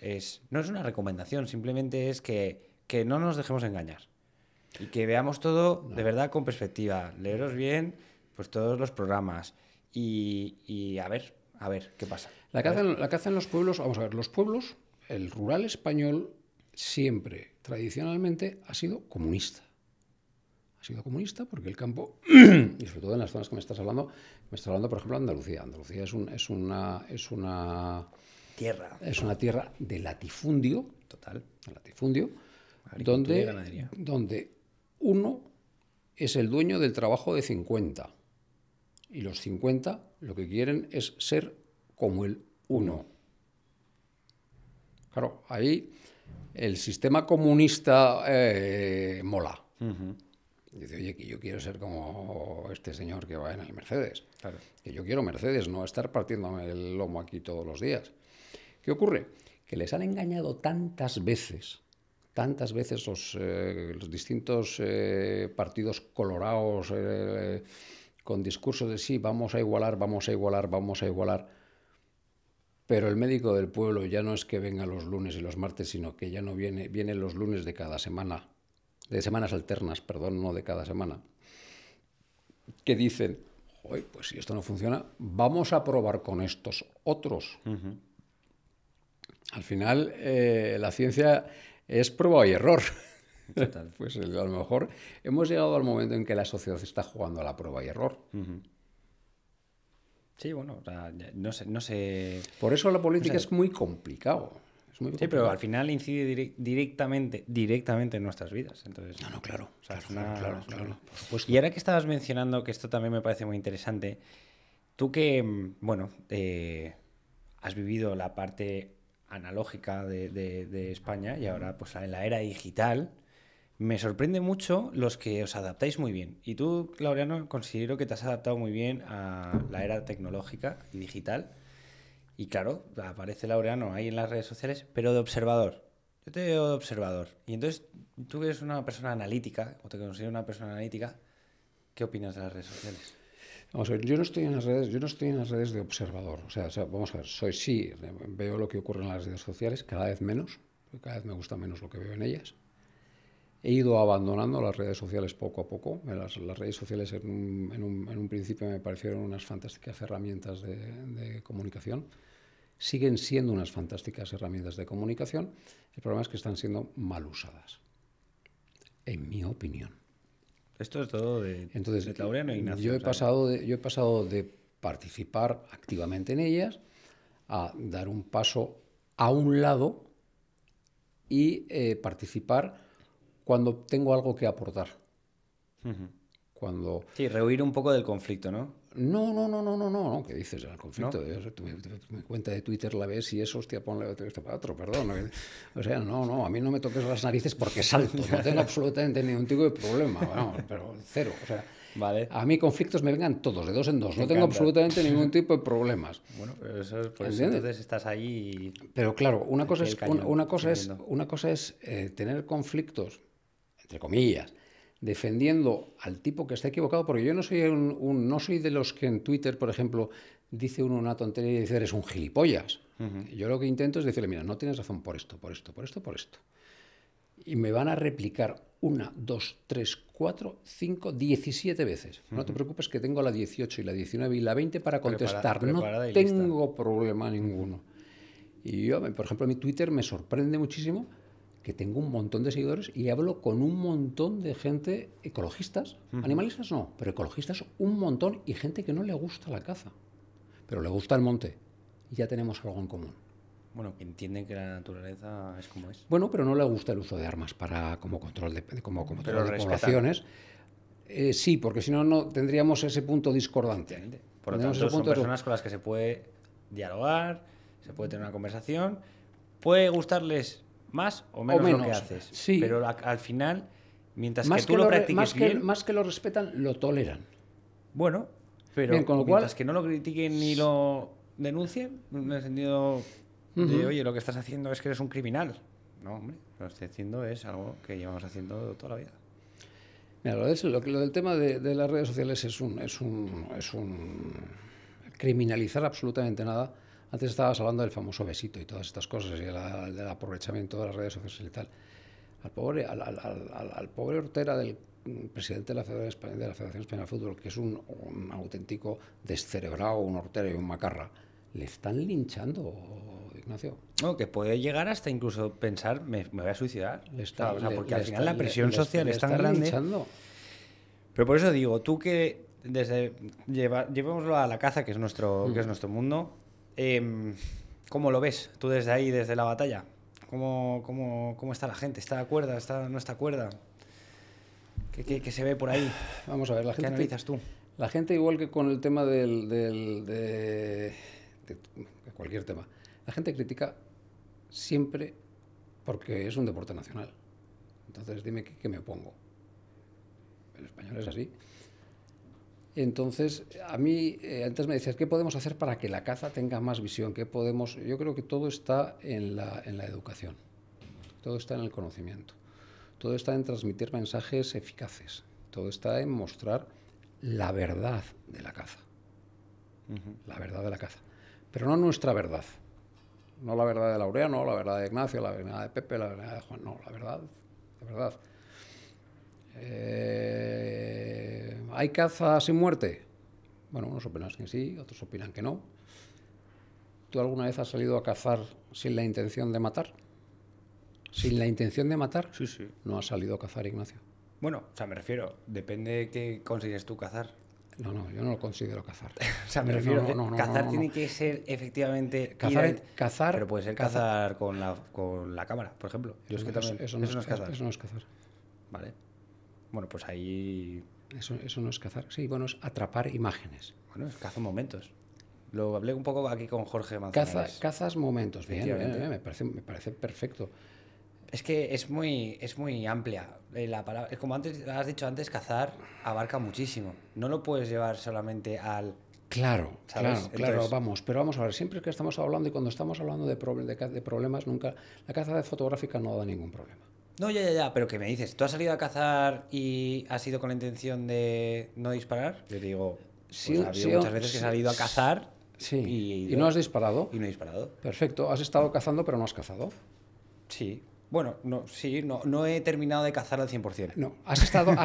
no es una recomendación, simplemente es que no nos dejemos engañar y que veamos todo de verdad con perspectiva. Leeros bien pues todos los programas y a ver, ¿qué pasa? La caza en los pueblos, vamos a ver, los pueblos, el rural español siempre tradicionalmente ha sido comunista. Ha sido comunista porque el campo, y sobre todo en las zonas que me estás hablando, por ejemplo, Andalucía. Andalucía es una tierra de latifundio, total, de latifundio, donde uno es el dueño del trabajo de 50. Y los 50 lo que quieren es ser como el uno. Claro, ahí el sistema comunista mola. Uh-huh. Dice, oye, que yo quiero ser como este señor que va en el Mercedes. Claro. Que yo quiero Mercedes, no estar partiéndome el lomo aquí todos los días. ¿Qué ocurre? Que les han engañado tantas veces los distintos partidos colorados con discurso de sí, vamos a igualar, vamos a igualar, vamos a igualar. Pero el médico del pueblo ya no es que venga los lunes y los martes, sino que ya no viene, viene los lunes de cada semana, de semanas alternas, perdón, no de cada semana, que dicen, joder, pues si esto no funciona, vamos a probar con estos otros. Uh-huh. Al final, la ciencia es prueba y error. Total. Pues a lo mejor hemos llegado al momento en que la sociedad está jugando a la prueba y error. Uh-huh. Sí, bueno, o sea, no sé... Por eso la política es muy complicado. Es muy complicado. Pero al final incide directamente en nuestras vidas. Entonces, no, claro. O sea, claro, por supuesto. Y ahora que estabas mencionando, que esto también me parece muy interesante, tú que, bueno, has vivido la parte analógica de España y ahora pues en la era digital, me sorprende mucho los que os adaptáis muy bien. Y tú, Laureano, considero que te has adaptado muy bien a la era tecnológica y digital. Y claro, aparece Laureano ahí en las redes sociales, pero de observador. Yo te veo de observador. Y entonces, tú eres una persona analítica, o te considero una persona analítica, ¿qué opinas de las redes sociales? Vamos a ver, yo no estoy en las redes de observador. O sea, vamos a ver, sí, veo lo que ocurre en las redes sociales, cada vez menos, porque cada vez me gusta menos lo que veo en ellas. He ido abandonando las redes sociales poco a poco. Las redes sociales en un principio me parecieron unas fantásticas herramientas de comunicación. Siguen siendo unas fantásticas herramientas de comunicación. El problema es que están siendo mal usadas, en mi opinión. Esto es todo de Laureano e Ignacio. Yo he pasado de participar activamente en ellas a dar un paso a un lado y participar cuando tengo algo que aportar. Uh-huh. Sí, rehuir un poco del conflicto, ¿no? No, ¿qué dices del conflicto? ¿No? Mi cuenta de Twitter la ves y eso, hostia, ponle esto para otro, perdón. O sea, no, a mí no me toques las narices porque salto, no tengo absolutamente ningún tipo de problema, bueno, pero cero. O sea, vale. A mí conflictos me vengan todos, de dos en dos, no tengo absolutamente ningún tipo de problemas. Bueno, pero eso es, pues, entonces estás ahí. Y... Pero claro, una cosa es tener conflictos, entre comillas, defendiendo al tipo que está equivocado, porque yo no soy de los que en Twitter, por ejemplo, dice uno una tontería y dice, eres un gilipollas. Uh-huh. Yo lo que intento es decirle, mira, no tienes razón por esto. Y me van a replicar 1, 2, 3, 4, 5, 17 veces. Uh-huh. No te preocupes que tengo la 18 y la 19 y la 20 para contestar. Preparada, no tengo lista. Problema ninguno. Y yo, por ejemplo, mi Twitter me sorprende muchísimo que tengo un montón de seguidores y hablo con un montón de gente, ecologistas, animalistas no, pero ecologistas un montón, y gente que no le gusta la caza, pero le gusta el monte, y ya tenemos algo en común. Bueno, que entienden que la naturaleza es como es. Bueno, pero no le gusta el uso de armas para como control de poblaciones. Sí, porque si no, no tendríamos ese punto discordante. Por lo tanto, son personas con las que se puede dialogar, se puede tener una conversación, puede gustarles más o menos lo que haces, sí. Pero al final, mientras más que tú lo practiques bien... Más que lo respetan, lo toleran. Bueno, pero bien, con lo mientras cual, que no lo critiquen ni lo denuncien, en el sentido de, oye, lo que estás haciendo es que eres un criminal. No, hombre, lo que estoy haciendo es algo que llevamos haciendo toda la vida. Mira, lo del tema de las redes sociales es un criminalizar absolutamente nada. Antes estabas hablando del famoso besito y todas estas cosas, y del aprovechamiento de las redes sociales y tal. Al pobre Ortega, presidente de la Federación Española de Fútbol, que es un auténtico descerebrado, un hortero y un macarra, le están linchando Ignacio. No, que puede llegar hasta incluso pensar, me voy a suicidar. Porque al final la presión social es tan grande. Linchando. Pero por eso digo, tú que desde llevémoslo a la caza, que es nuestro, que es nuestro mundo, ¿cómo lo ves tú desde ahí, desde la batalla? ¿Cómo está la gente? ¿Está de acuerdo? ¿No está de acuerdo? ¿Qué se ve por ahí? Vamos a ver, la gente. ¿Qué analizas tú? La gente, igual que con el tema de cualquier tema, la gente critica siempre porque es un deporte nacional. Entonces, dime qué me opongo. El español es así. Entonces, a mí, antes me decías, ¿qué podemos hacer para que la caza tenga más visión? ¿Qué podemos? Yo creo que todo está en la educación, todo está en el conocimiento, todo está en transmitir mensajes eficaces, todo está en mostrar la verdad de la caza, la verdad de la caza, pero no nuestra verdad, no la verdad de Laureano, la verdad de Ignacio, la verdad de Pepe, la verdad de Juan, no, la verdad, la verdad. ¿Hay caza sin muerte? Bueno, unos opinan que sí, otros opinan que no. ¿Tú alguna vez has salido a cazar sin la intención de matar? ¿Sin la intención de matar? Sí, sí. ¿No has salido a cazar, Ignacio? Bueno, o sea, me refiero, depende de qué consideres tú cazar. No, no, yo no lo considero cazar. O sea, me refiero, cazar tiene que ser efectivamente... Cazar... Pero puede ser cazar con la cámara, por ejemplo. Eso no es cazar. Vale. Bueno, pues ahí... Eso no es cazar. Sí, bueno, es atrapar imágenes. Bueno, es caza momentos. Lo hablé un poco aquí con Jorge Mazzoni. Cazas momentos. Bien, me parece perfecto. Es que es muy amplia la palabra. Como has dicho antes, cazar abarca muchísimo. No lo puedes llevar solamente al... Claro, ¿sabes? Entonces, vamos. Pero vamos a ver, siempre que estamos hablando, y cuando estamos hablando de problemas, nunca... La caza fotográfica no da ningún problema. No, ya, pero ¿qué me dices? ¿Tú has salido a cazar y has ido con la intención de no disparar? Yo te digo, pues sí, ha habido muchas veces que he salido a cazar y no has disparado. Y no he disparado. Perfecto, has estado cazando pero no has cazado. Sí, bueno, no he terminado de cazar al 100%. No, has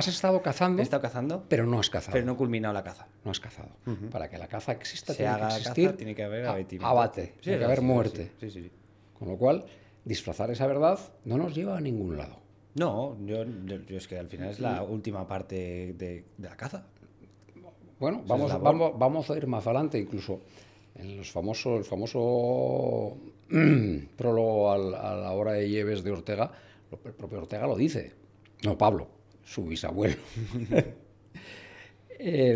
estado cazando. He estado cazando. Pero no has cazado. Pero no he culminado la caza. No has cazado. Para que la caza exista, tiene que haber abate, tiene que haber muerte. Sí. Con lo cual... Disfrazar esa verdad no nos lleva a ningún lado. No, yo es que al final es la última parte de la caza. Bueno, vamos a ir más adelante, incluso en el famoso prólogo a la hora de Lleves de Ortega, el propio Ortega lo dice, no Pablo, su bisabuelo.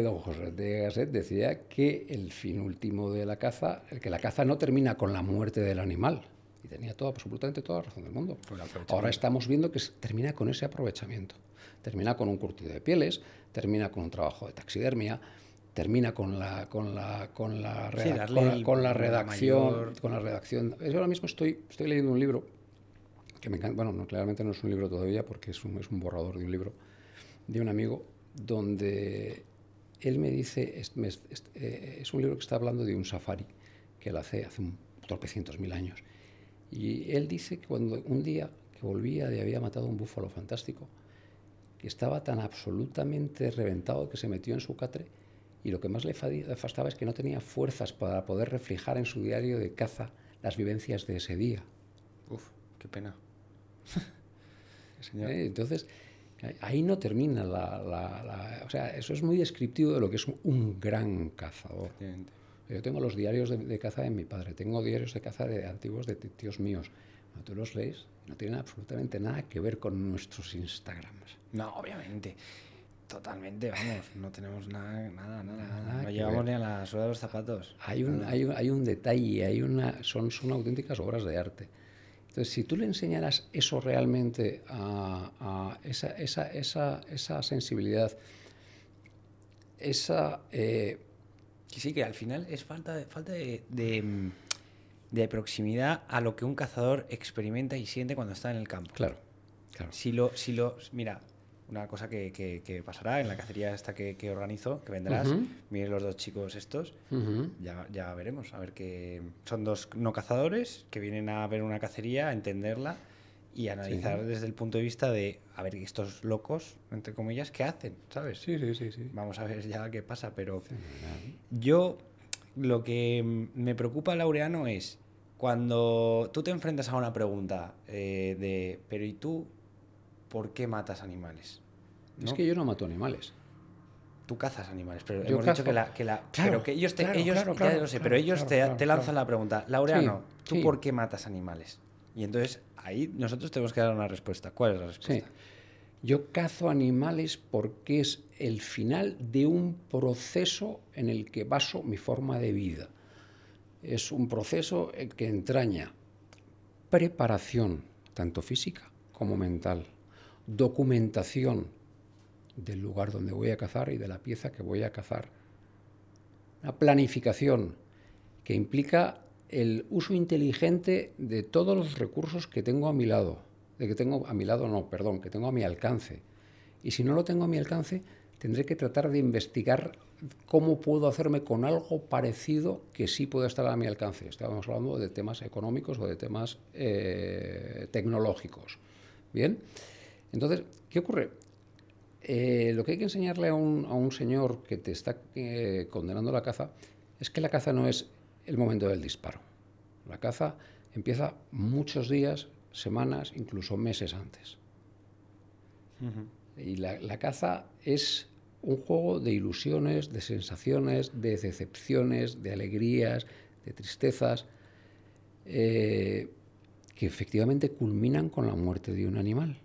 Don José de Gasset decía que el fin último de la caza, que la caza no termina con la muerte del animal. Y tenía absolutamente toda la razón del mundo. Ahora estamos viendo que termina con ese aprovechamiento. Termina con un curtido de pieles, termina con un trabajo de taxidermia, termina con la redacción. Yo ahora mismo estoy leyendo un libro que me encanta. Bueno, claramente no es un libro todavía porque es un borrador de un libro de un amigo, donde él me dice, es un libro que está hablando de un safari que él hace un tropecientos mil años. Y él dice que cuando un día que volvía y había matado un búfalo fantástico, que estaba tan absolutamente reventado que se metió en su catre, y lo que más le fastidiaba es que no tenía fuerzas para poder reflejar en su diario de caza las vivencias de ese día. Uf, qué pena. Señor. Entonces, ahí no termina O sea, eso es muy descriptivo de lo que es un gran cazador. Yo tengo los diarios de caza de mi padre, tengo diarios de caza de antiguos de tíos míos. Cuando tú los lees, no tienen absolutamente nada que ver con nuestros Instagrams. No, obviamente. Totalmente, vamos, no tenemos nada. No llevamos ni a la suela de los zapatos. Hay un detalle, son auténticas obras de arte. Entonces, si tú le enseñaras eso realmente a esa sensibilidad, sí, que al final es falta de proximidad a lo que un cazador experimenta y siente cuando está en el campo. Claro. Mira, una cosa que pasará en la cacería esta que organizo, que vendrás, miren los dos chicos estos, ya veremos, a ver que son dos no cazadores que vienen a ver una cacería, a entenderla y a analizar desde el punto de vista de, a ver, estos locos, entre comillas, ¿qué hacen? ¿Sabes? Sí. Vamos a ver ya qué pasa, pero... Sí, yo, lo que me preocupa, Laureano, es Cuando tú te enfrentas a una pregunta de, pero ¿y tú por qué matas animales? ¿No? Es que yo no mato animales. Tú cazas animales, pero yo hemos cazo. Dicho que la claro, pero que ellos te, claro, ellos claro, claro, ya lo sé, claro, pero ellos claro, te lanzan claro. la pregunta, Laureano, sí, ¿tú sí. por qué matas animales? Y entonces ahí nosotros tenemos que dar una respuesta. ¿Cuál es la respuesta? Sí. Yo cazo animales porque es el final de un proceso en el que baso mi forma de vida. Es un proceso que entraña preparación, tanto física como mental, documentación del lugar donde voy a cazar y de la pieza que voy a cazar, una planificación que implica el uso inteligente de todos los recursos que tengo a mi lado, que tengo a mi alcance. Y si no lo tengo a mi alcance, tendré que tratar de investigar cómo puedo hacerme con algo parecido que sí pueda estar a mi alcance. Estábamos hablando de temas económicos o de temas tecnológicos. Bien, entonces, ¿qué ocurre? Lo que hay que enseñarle a un señor que te está condenando la caza es que la caza no es el momento del disparo. La caza empieza muchos días, semanas, incluso meses antes. Uh-huh. Y la caza es un juego de ilusiones, de sensaciones, de decepciones, de alegrías, de tristezas, que efectivamente culminan con la muerte de un animal.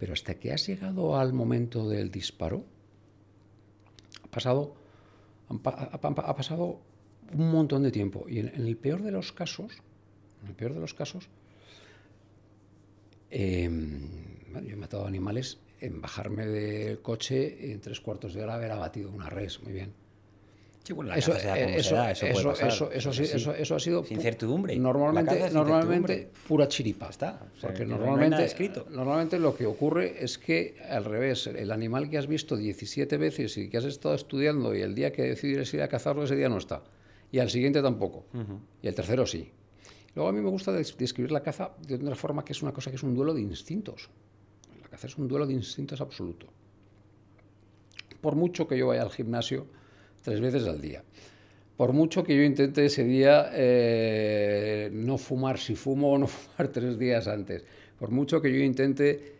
Pero hasta que has llegado al momento del disparo, ha pasado un montón de tiempo. Y en el peor de los casos, bueno, yo he matado animales en bajarme del coche en 3/4 de hora haber abatido una res, muy bien. Sí, bueno, la caza sea como será, eso puede pasar. Eso ha sido incertidumbre. Normalmente pura chiripa. Está, o sea, porque normalmente lo que ocurre es que, al revés, el animal que has visto 17 veces y que has estado estudiando y el día que decides ir a cazarlo, ese día no está. Y al siguiente tampoco. Uh-huh. Y al tercero sí. Luego a mí me gusta describir la caza de otra forma, que es una cosa que es un duelo de instintos. La caza es un duelo de instintos absoluto. Por mucho que yo vaya al gimnasio 3 veces al día, por mucho que yo intente ese día no fumar, si fumo o no fumar 3 días antes, por mucho que yo intente,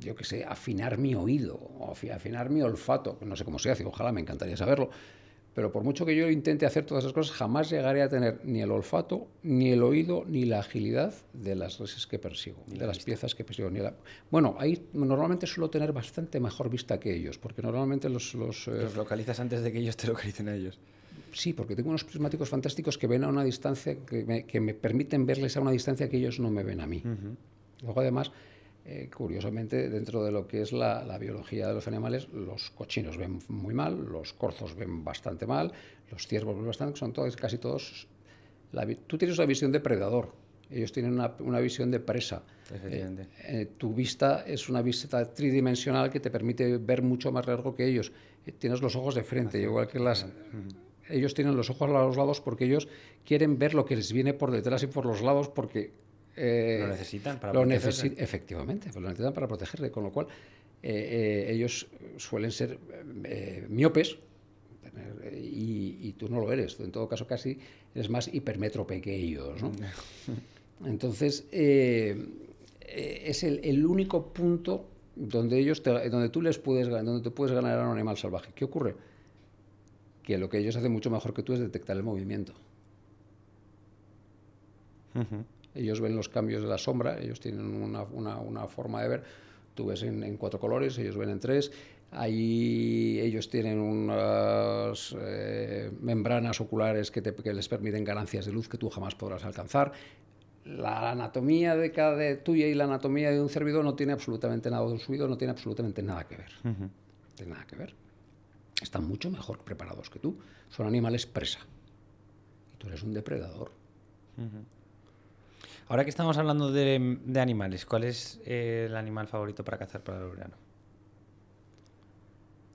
yo qué sé, afinar mi oído, o afinar mi olfato, no sé cómo se hace, ojalá, me encantaría saberlo, pero por mucho que yo intente hacer todas esas cosas, jamás llegaré a tener ni el olfato, ni el oído, ni la agilidad de las reses que persigo, de las piezas que persigo. Bueno, ahí normalmente suelo tener bastante mejor vista que ellos, porque normalmente los localizas antes de que ellos te localicen a ellos. Sí, porque tengo unos prismáticos fantásticos que ven a una distancia, que me permiten verles a una distancia que ellos no me ven a mí. Uh-huh. Luego, además, curiosamente, dentro de lo que es la biología de los animales, los cochinos ven muy mal, los corzos ven bastante mal, los ciervos ven bastante, son todos, casi todos... Tú tienes una visión de predador, ellos tienen una visión de presa. Tu vista es una vista tridimensional que te permite ver mucho más largo que ellos. Tienes los ojos de frente, igual que las... Ellos tienen los ojos a los lados porque ellos quieren ver lo que les viene por detrás y por los lados porque... lo necesitan para protegerse. Efectivamente, pues lo necesitan para protegerse, con lo cual ellos suelen ser miopes y tú no lo eres. En todo caso, casi eres más hipermétrope que ellos, ¿no? Entonces, es el único punto donde tú puedes ganar a un animal salvaje. ¿Qué ocurre? Que lo que ellos hacen mucho mejor que tú es detectar el movimiento. Uh-huh. Ellos ven los cambios de la sombra, ellos tienen una forma de ver. Tú ves en 4 colores, ellos ven en 3. Ahí ellos tienen unas membranas oculares que les permiten ganancias de luz que tú jamás podrás alcanzar. La anatomía de tuya y la anatomía de un cérvido no tiene absolutamente nada, o de un suido no tiene absolutamente nada que ver. Uh-huh. No tiene nada que ver. Están mucho mejor preparados que tú. Son animales presa. Y tú eres un depredador. Uh-huh. Ahora que estamos hablando de animales, ¿cuál es el animal favorito para cazar para Laureano?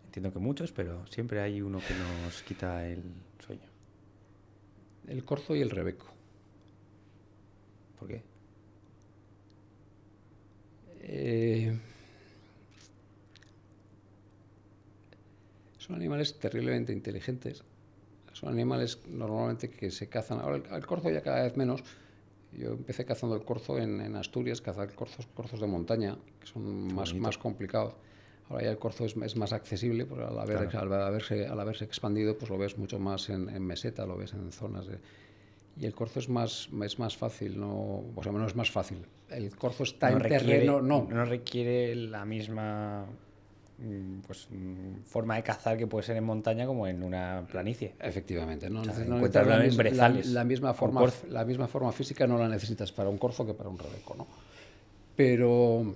Entiendo que muchos, pero siempre hay uno que nos quita el sueño. El corzo y el rebeco. ¿Por qué? Son animales terriblemente inteligentes. Son animales normalmente que se cazan. Ahora el corzo ya cada vez menos. Yo empecé cazando el corzo en Asturias, cazar corzos de montaña, que son más complicados. Ahora ya el corzo es más accesible, pues al haberse expandido, pues lo ves mucho más en meseta, lo ves en zonas de... Y el corzo es más fácil, no, o sea, no es más fácil. El corzo está en terreno, no. No requiere la misma forma de cazar que puede ser en montaña como en una planicie. Efectivamente, no, o sea, no necesitas la misma forma física, no la necesitas para un corzo que para un rebeco, ¿no? Pero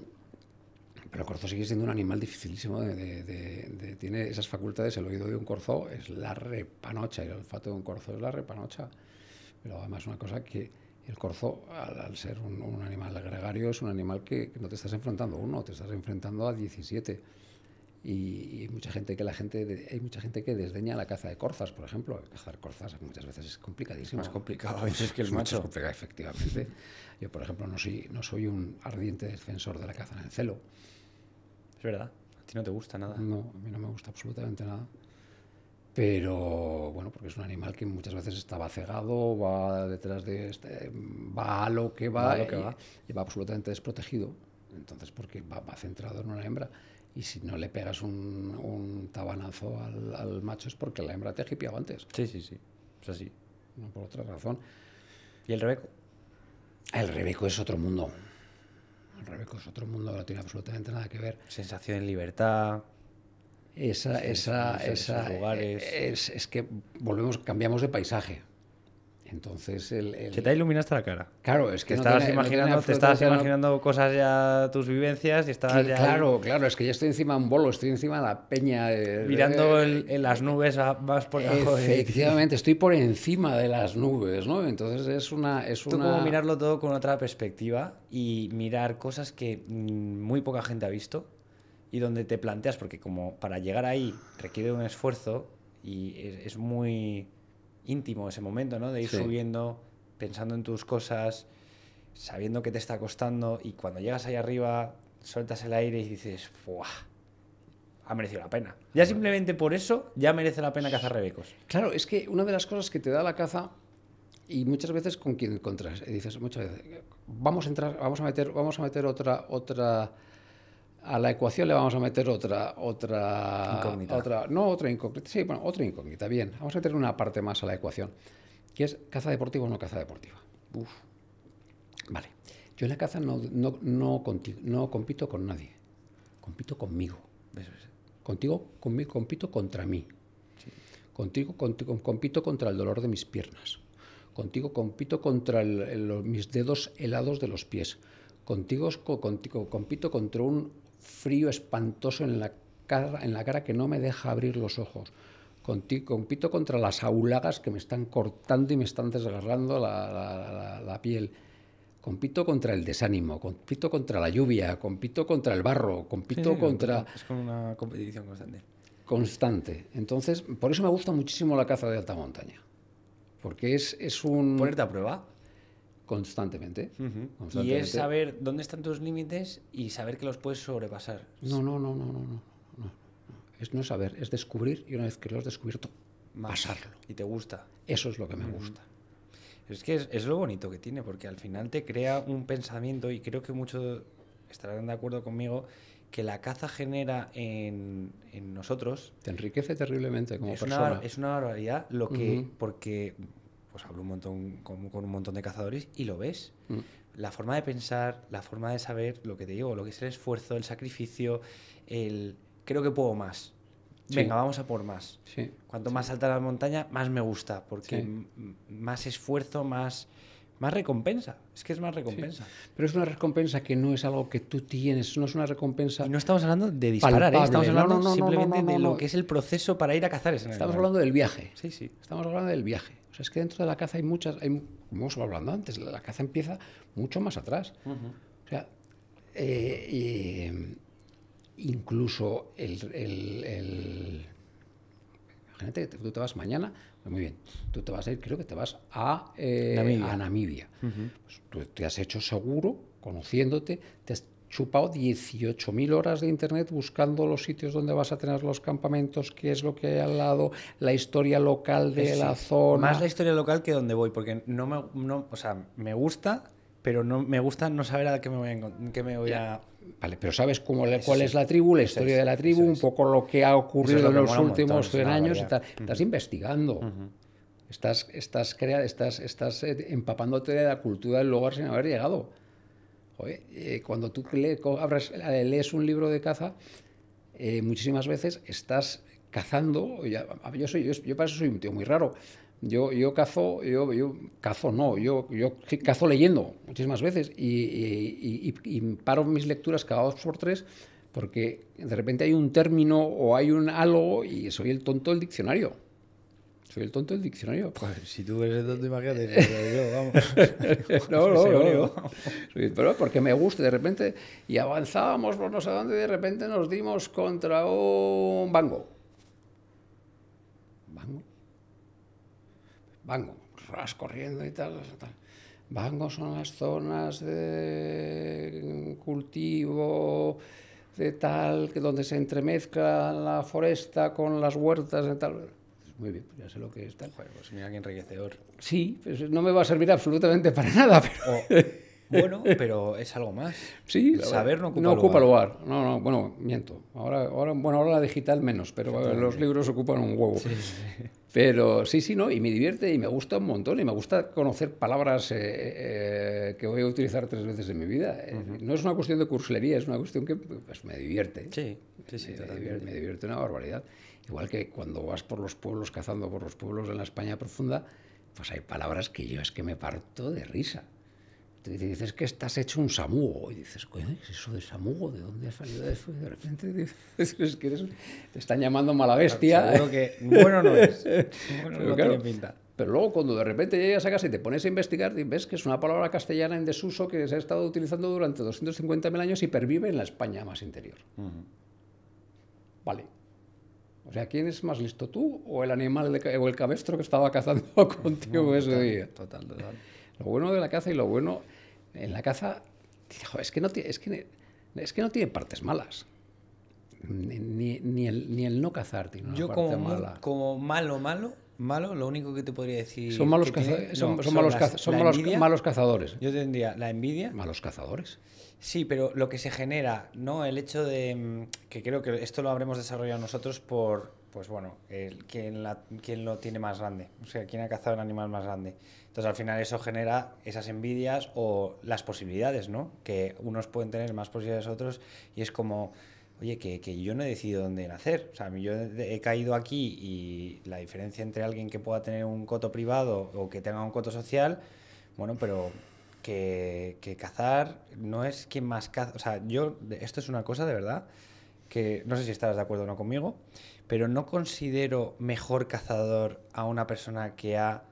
el corzo sigue siendo un animal dificilísimo, tiene esas facultades. El oído de un corzo es la repanocha, el olfato de un corzo es la repanocha. Pero además una cosa que el corzo, al ser un animal gregario, es un animal que no te estás enfrentando a uno, te estás enfrentando a 17. Y hay mucha gente que desdeña la caza de corzas, por ejemplo. Cazar corzas muchas veces es complicadísimo. Más complicado a veces que el macho. Es complicado, efectivamente. Yo, por ejemplo, no soy un ardiente defensor de la caza en el celo. Es verdad, a ti no te gusta nada. No, a mí no me gusta absolutamente nada. Pero, bueno, porque es un animal que muchas veces está cegado, va detrás de... va a lo que va. Y va absolutamente desprotegido. Entonces, porque va centrado en una hembra. Y si no le pegas un tabanazo al macho es porque la hembra te ha hipiado antes. Sí. Es así. No por otra razón. ¿Y el rebeco? El rebeco es otro mundo. El rebeco es otro mundo, no tiene absolutamente nada que ver. Sensación en libertad... Es que cambiamos de paisaje. Entonces se te ha iluminado hasta la cara. Claro, es que te estabas imaginando cosas ya, tus vivencias, y estabas ya... Claro, es que ya estoy encima de un bolo, estoy encima de la peña. Mirando en las nubes, vas por abajo. Efectivamente, estoy por encima de las nubes, ¿no? Entonces es como mirarlo todo con otra perspectiva y mirar cosas que muy poca gente ha visto. Y donde te planteas, porque como para llegar ahí requiere un esfuerzo y es muy íntimo ese momento, ¿no? De ir subiendo, pensando en tus cosas, sabiendo que te está costando, y cuando llegas ahí arriba, sueltas el aire y dices, ¡buah! Ha merecido la pena. Ya simplemente por eso ya merece la pena cazar rebecos. Claro, es que una de las cosas que te da la caza, y muchas veces con quien encuentras, dices, muchas veces, vamos a meter otra... A la ecuación le vamos a meter otra incógnita, bien. Vamos a meter una parte más a la ecuación, que es caza deportiva o no caza deportiva. Uf. Vale. Yo en la caza no compito con nadie. Compito conmigo. Eso es. Conmigo compito contra mí. Sí. Contigo compito contra el dolor de mis piernas. Contigo compito contra mis dedos helados de los pies. Contigo compito contra un frío espantoso en la cara que no me deja abrir los ojos. Contigo compito contra las aulagas que me están cortando y me están desgarrando la piel. Compito contra el desánimo, compito contra la lluvia, compito contra el barro, compito contra... Es como una competición constante. Entonces, por eso me gusta muchísimo la caza de alta montaña. Porque es un... ¿Ponerte a prueba? Constantemente, Y es saber dónde están tus límites y saber que los puedes sobrepasar. No. No es saber, es descubrir, y una vez que lo has descubierto, pasarlo. Y te gusta. Eso es lo que me gusta. Es que es lo bonito que tiene, porque al final te crea un pensamiento, y creo que muchos estarán de acuerdo conmigo, que la caza genera en nosotros... Te enriquece terriblemente como persona. Es una barbaridad lo que... Porque... Pues hablo un montón con un montón de cazadores y lo ves. La forma de pensar, la forma de saber, lo que te digo, lo que es el esfuerzo, el sacrificio, el creo que puedo más. Sí. Venga, vamos a por más. Sí. Cuanto más alta la montaña, más me gusta, porque más esfuerzo, más recompensa. Es que es más recompensa. Sí. Pero es una recompensa que no es algo que tú tienes, no es una recompensa. Y no estamos hablando de disparar, ¿eh? Estamos hablando simplemente de lo que es el proceso para ir a cazar. Estamos hablando del viaje. Sí. Estamos hablando del viaje. O sea, es que dentro de la caza hay, como os hablando antes, la caza empieza mucho más atrás. O sea, incluso Imagínate que tú te vas mañana, muy bien, tú te vas a ir, creo que te vas a Namibia. Pues tú te has hecho seguro, conociéndote, chupado 18.000 horas de internet buscando los sitios donde vas a tener los campamentos, qué es lo que hay al lado, la historia local de la zona. Más la historia local que donde voy, porque no me, o sea, me gusta, pero no me gusta no saber a qué me voy a, Vale, pero sabes cómo, cuál es la tribu, la historia de la tribu, un poco lo que ha ocurrido en los últimos 100 años. Estás investigando. Estás empapándote de la cultura del lugar sin haber llegado. Joder, cuando tú lees un libro de caza, muchísimas veces estás cazando. Yo para eso soy un tío muy raro. Yo cazo leyendo muchísimas veces y paro mis lecturas cada 2 por 3 porque de repente hay un término o hay un algo y soy el tonto del diccionario. Soy el tonto del diccionario. Pues si tú eres el tonto, imagínate. Yo, vamos. No. Pero porque me gusta, de repente, y avanzábamos por no sé dónde y de repente nos dimos contra un bango. Bango, ras corriendo y tal, tal. Bango son las zonas de cultivo, de tal, que donde se entremezcla la foresta con las huertas y tal. Muy bien, pues ya sé lo que es tal. Joder, pues mira que enriquecedor. Sí, pues no me va a servir absolutamente para nada, pero... Bueno, pero es algo más. Sí, el saber no ocupa lugar. No ocupa lugar. No, no, bueno, miento. Ahora la digital menos, pero los libros ocupan un huevo. Sí, sí. Pero sí, sí, no, y me divierte y me gusta un montón. Y me gusta conocer palabras que voy a utilizar 3 veces en mi vida. No es una cuestión de cursilería, es una cuestión que pues, me divierte. Sí, sí, sí. Me divierte una barbaridad. Igual que cuando vas por los pueblos, cazando por los pueblos en la España profunda, pues hay palabras que yo es que me parto de risa. Te dices que estás hecho un samugo. Y dices, ¿qué es eso de samugo? ¿De dónde ha salido eso? Y de repente dices, es que eres, te están llamando mala bestia. Claro, que bueno no es. Bueno, no tiene pinta. Pero luego cuando de repente llegas a casa y te pones a investigar, ves que es una palabra castellana en desuso que se ha estado utilizando durante 250.000 años y pervive en la España más interior. Vale. O sea, ¿quién es más listo? ¿Tú o el animal o el cabestro que estaba cazando contigo ese día? Total, total. Lo bueno de la caza y lo bueno en la caza es que no tiene partes malas. Ni el no cazar tiene una parte mala. Yo como malo, lo único que te podría decir... Son malos cazadores. Yo tendría la envidia. Malos cazadores. Sí, pero lo que se genera, ¿no? El hecho de... Que creo que esto lo habremos desarrollado nosotros por... Pues bueno, quien lo tiene más grande, o sea, quien ha cazado el animal más grande. Entonces, al final eso genera esas envidias o las posibilidades, ¿no? Que unos pueden tener más posibilidades que otros y es como, oye, que yo no he decidido dónde nacer. O sea, yo he caído aquí y la diferencia entre alguien que pueda tener un coto privado o que tenga un coto social, bueno, pero que cazar no es quien más caza. O sea, esto es una cosa de verdad que no sé si estarás de acuerdo o no conmigo, pero no considero mejor cazador a una persona que ha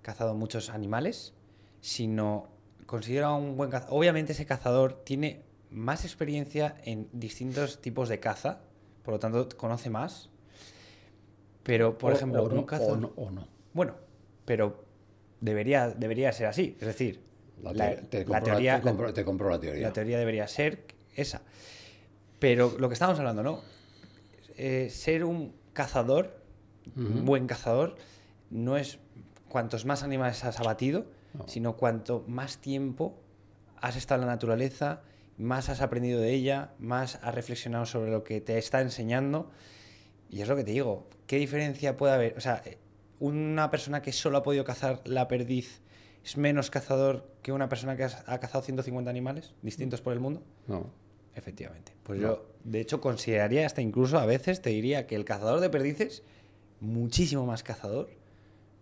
cazado muchos animales, sino considero a un buen cazador. Obviamente ese cazador tiene más experiencia en distintos tipos de caza, por lo tanto conoce más, pero por ejemplo... O no, un cazador, o no. Bueno, pero debería ser así, es decir... Te compro la teoría. La teoría debería ser esa. Pero lo que estábamos hablando, ¿no? Ser un cazador, un buen cazador, no es cuantos más animales has abatido, sino cuanto más tiempo has estado en la naturaleza, más has aprendido de ella, más has reflexionado sobre lo que te está enseñando. Y es lo que te digo, ¿qué diferencia puede haber? O sea, una persona que solo ha podido cazar la perdiz es menos cazador que una persona que ha cazado 150 animales distintos por el mundo. No. Efectivamente. Pues yo, de hecho, consideraría hasta incluso a veces, te diría que el cazador de perdices, muchísimo más cazador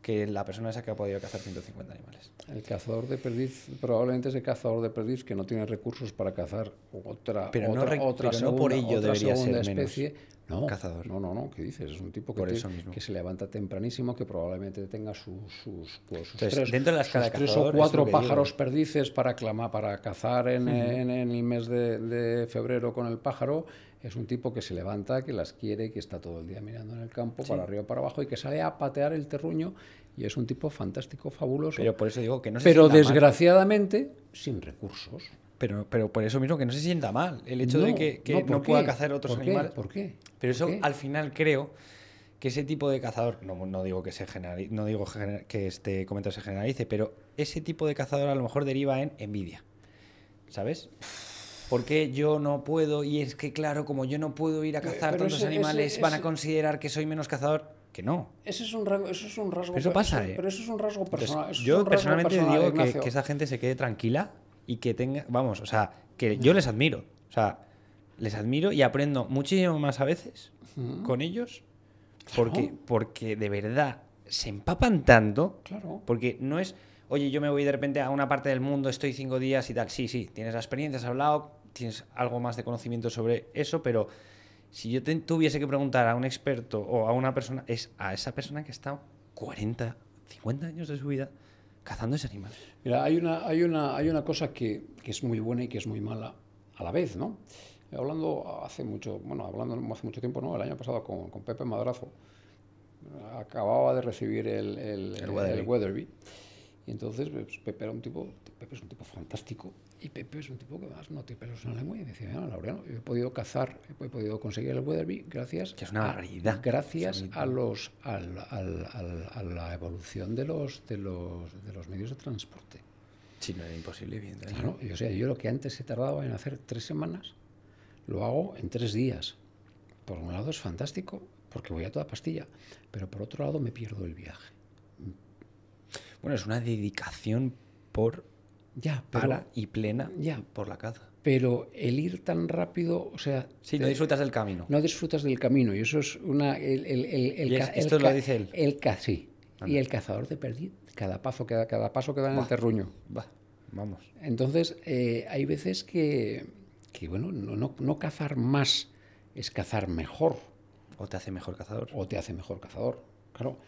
que la persona esa que ha podido cazar 150 animales. El cazador de perdiz probablemente es el cazador de perdiz que no tiene recursos para cazar otra segunda especie. No, cazador. No, ¿qué dices? Es un tipo que se levanta tempranísimo, que probablemente tenga sus tres o cuatro pájaros perdices para cazar en el mes de febrero con el pájaro. Es un tipo que se levanta, que las quiere, que está todo el día mirando en el campo, para arriba, para abajo, y que sale a patear el terruño. Y es un tipo fantástico, fabuloso. Pero por eso digo que no sé. Pero desgraciadamente, sin recursos. Pero por eso mismo que no se sienta mal el hecho de que no pueda cazar otros animales. ¿Por qué? Pero eso al final creo que ese tipo de cazador, no digo que se generalice, no digo que este comentario se generalice, pero ese tipo de cazador a lo mejor deriva en envidia, ¿sabes? Porque yo no puedo, y es que claro, como yo no puedo ir a cazar tantos animales, van a considerar que soy menos cazador. Que no. Ese es un rasgo, eso es un rasgo. Eso pasa, pero eso es un rasgo personal. Entonces, yo personalmente digo que esa gente se quede tranquila y que tenga, vamos, o sea, que yo les admiro. O sea, les admiro y aprendo muchísimo más a veces con ellos. Porque de verdad se empapan tanto. Claro. Porque no es, oye, yo me voy de repente a una parte del mundo, estoy 5 días y tal. Sí, sí, tienes la experiencia, has hablado, tienes algo más de conocimiento sobre eso, pero si yo tuviese que preguntar a un experto o a una persona, es a esa persona que ha estado 40, 50 años de su vida cazando ese animal. Mira, hay una cosa que es muy buena y que es muy mala a la vez, ¿no? Hablando hace mucho tiempo, ¿no? El año pasado con Pepe Madrazo, acababa de recibir el Weatherby. Y entonces pues, Pepe es un tipo fantástico, y Pepe es un tipo que más no tiene pelos en la lengua, y decía, no, Laureano, yo he podido cazar, he podido conseguir el Weatherby gracias, que es una variedad, gracias a la evolución de los medios de transporte. Sí, no era imposible, evidentemente. Claro, y, o sea, yo lo que antes he tardado en hacer 3 semanas, lo hago en 3 días. Por un lado es fantástico, porque voy a toda pastilla, pero por otro lado me pierdo el viaje. Bueno, es una dedicación plena por la caza. Pero el ir tan rápido, o sea... Sí, no disfrutas del camino. No disfrutas del camino, y eso es una... Esto lo dice él. Sí. Y el cazador de perdiz, cada paso que da en el terruño. Vamos. Entonces, hay veces que bueno, no cazar más es cazar mejor. O te hace mejor cazador. Claro.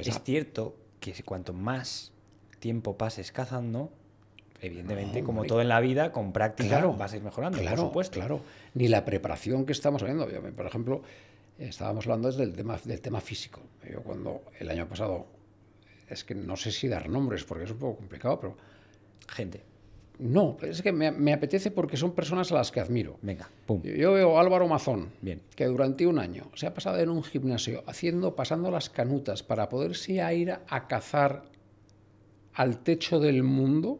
Es cierto que cuanto más tiempo pases cazando, evidentemente, como todo en la vida, con práctica vas a ir mejorando, por supuesto. Claro, ni la preparación que estamos haciendo. Por ejemplo, estábamos hablando del tema físico. Yo cuando el año pasado, es que no sé si dar nombres porque es un poco complicado, pero... Gente. No, es que me apetece porque son personas a las que admiro. Venga, pum. Yo veo a Álvaro Mazón, que durante un año se ha pasado en un gimnasio pasando las canutas para poderse ir a cazar al techo del mundo.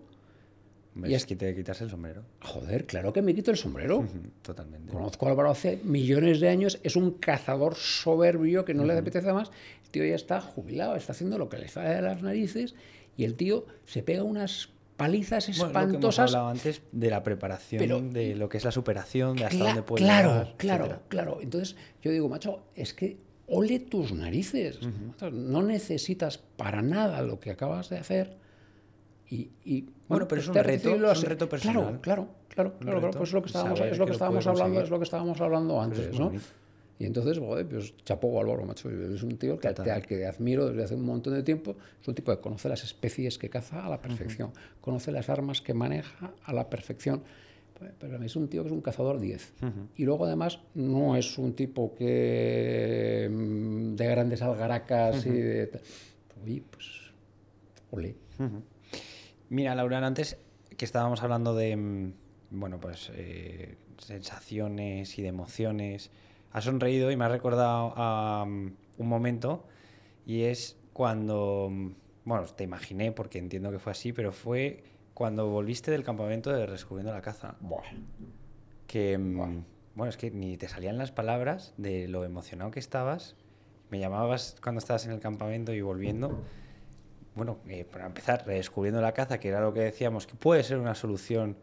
Y es que te quitas el sombrero. Joder, claro que me quito el sombrero. Totalmente. Conozco a Álvaro hace millones de años, es un cazador soberbio que no le apetece más. El tío ya está jubilado, está haciendo lo que le sale de las narices y el tío se pega unas... palizas espantosas. Bueno, hemos hablado antes de la preparación, pero, de lo que es la superación, de hasta dónde puedes llegar, claro. Entonces yo digo, macho, es que ole tus narices. No necesitas para nada lo que acabas de hacer. Bueno, pero es un reto personal. Claro. Pues es lo que estábamos hablando antes, ¿no? Y entonces, joder, pues chapó Álvaro, macho. Es un tío al que admiro desde hace un montón de tiempo. Es un tipo que conoce las especies que caza a la perfección, conoce las armas que maneja a la perfección. Pero es un tío que es un cazador 10. Y luego, además, no es un tipo que de grandes algaracas y de... Oye, pues... Olé. Mira, Laureano, antes que estábamos hablando de... Bueno, pues... sensaciones y de emociones... Has sonreído y me has recordado a un momento, y es cuando, bueno, te imaginé porque entiendo que fue así, pero fue cuando volviste del campamento de Redescubriendo la Caza. Bueno, es que ni te salían las palabras de lo emocionado que estabas. Me llamabas cuando estabas en el campamento y volviendo. Bueno, para empezar, Redescubriendo la Caza, que era lo que decíamos, que puede ser una solución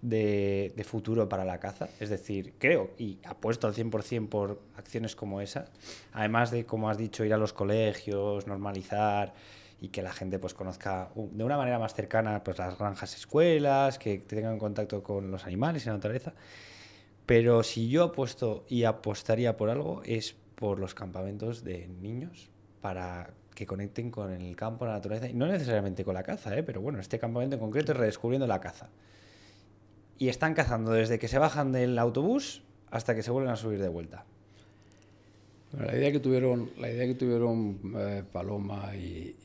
de futuro para la caza, es decir, creo y apuesto al 100% por acciones como esa, además de, como has dicho, ir a los colegios, normalizar y que la gente pues conozca de una manera más cercana pues las granjas escuelas, que tengan contacto con los animales y la naturaleza. Pero si yo apuesto y apostaría por algo, es por los campamentos de niños para que conecten con el campo, la naturaleza, y no necesariamente con la caza, pero bueno, este campamento en concreto es Redescubriendo la Caza. Y están cazando desde que se bajan del autobús hasta que se vuelven a subir de vuelta. La idea que tuvieron Paloma y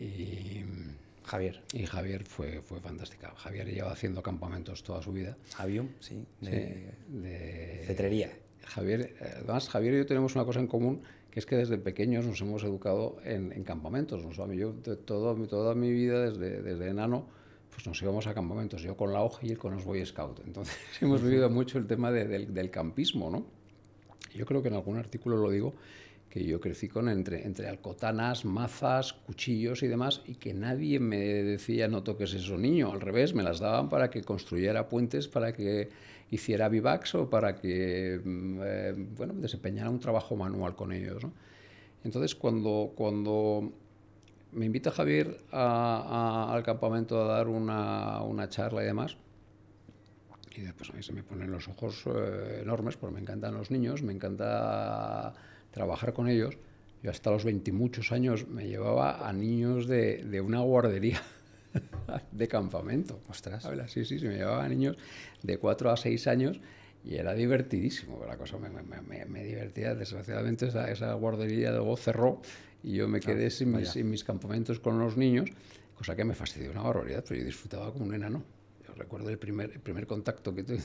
Javier. Y Javier fue fantástica. Javier lleva haciendo campamentos toda su vida. Avión, sí. De cetrería. Javier, además, Javier y yo tenemos una cosa en común, que es que desde pequeños nos hemos educado en campamentos. O sea, yo toda mi vida, desde enano, pues nos íbamos a campamentos. Yo con la hoja y él con los Boy Scout. Entonces hemos vivido mucho el tema del campismo, ¿no? Yo creo que en algún artículo lo digo, que yo crecí con entre alcotanas, mazas, cuchillos y demás, y que nadie me decía no toques eso, niño. Al revés, me las daban para que construyera puentes, para que hiciera bivacs o para que bueno, desempeñara un trabajo manual con ellos, ¿no? Entonces, cuando me invita Javier al campamento a dar una charla y demás, y después a mí se me ponen los ojos enormes, porque me encantan los niños, me encanta trabajar con ellos. Yo hasta los 20 y muchos años me llevaba a niños de una guardería de campamento. Ostras. Sí, me llevaba a niños de 4 a 6 años y era divertidísimo. La cosa me divertía. Desgraciadamente esa guardería luego cerró y yo me quedé sin mis campamentos con los niños, cosa que me fastidió una barbaridad, pero yo disfrutaba como un enano. Yo recuerdo el primer contacto que tuve.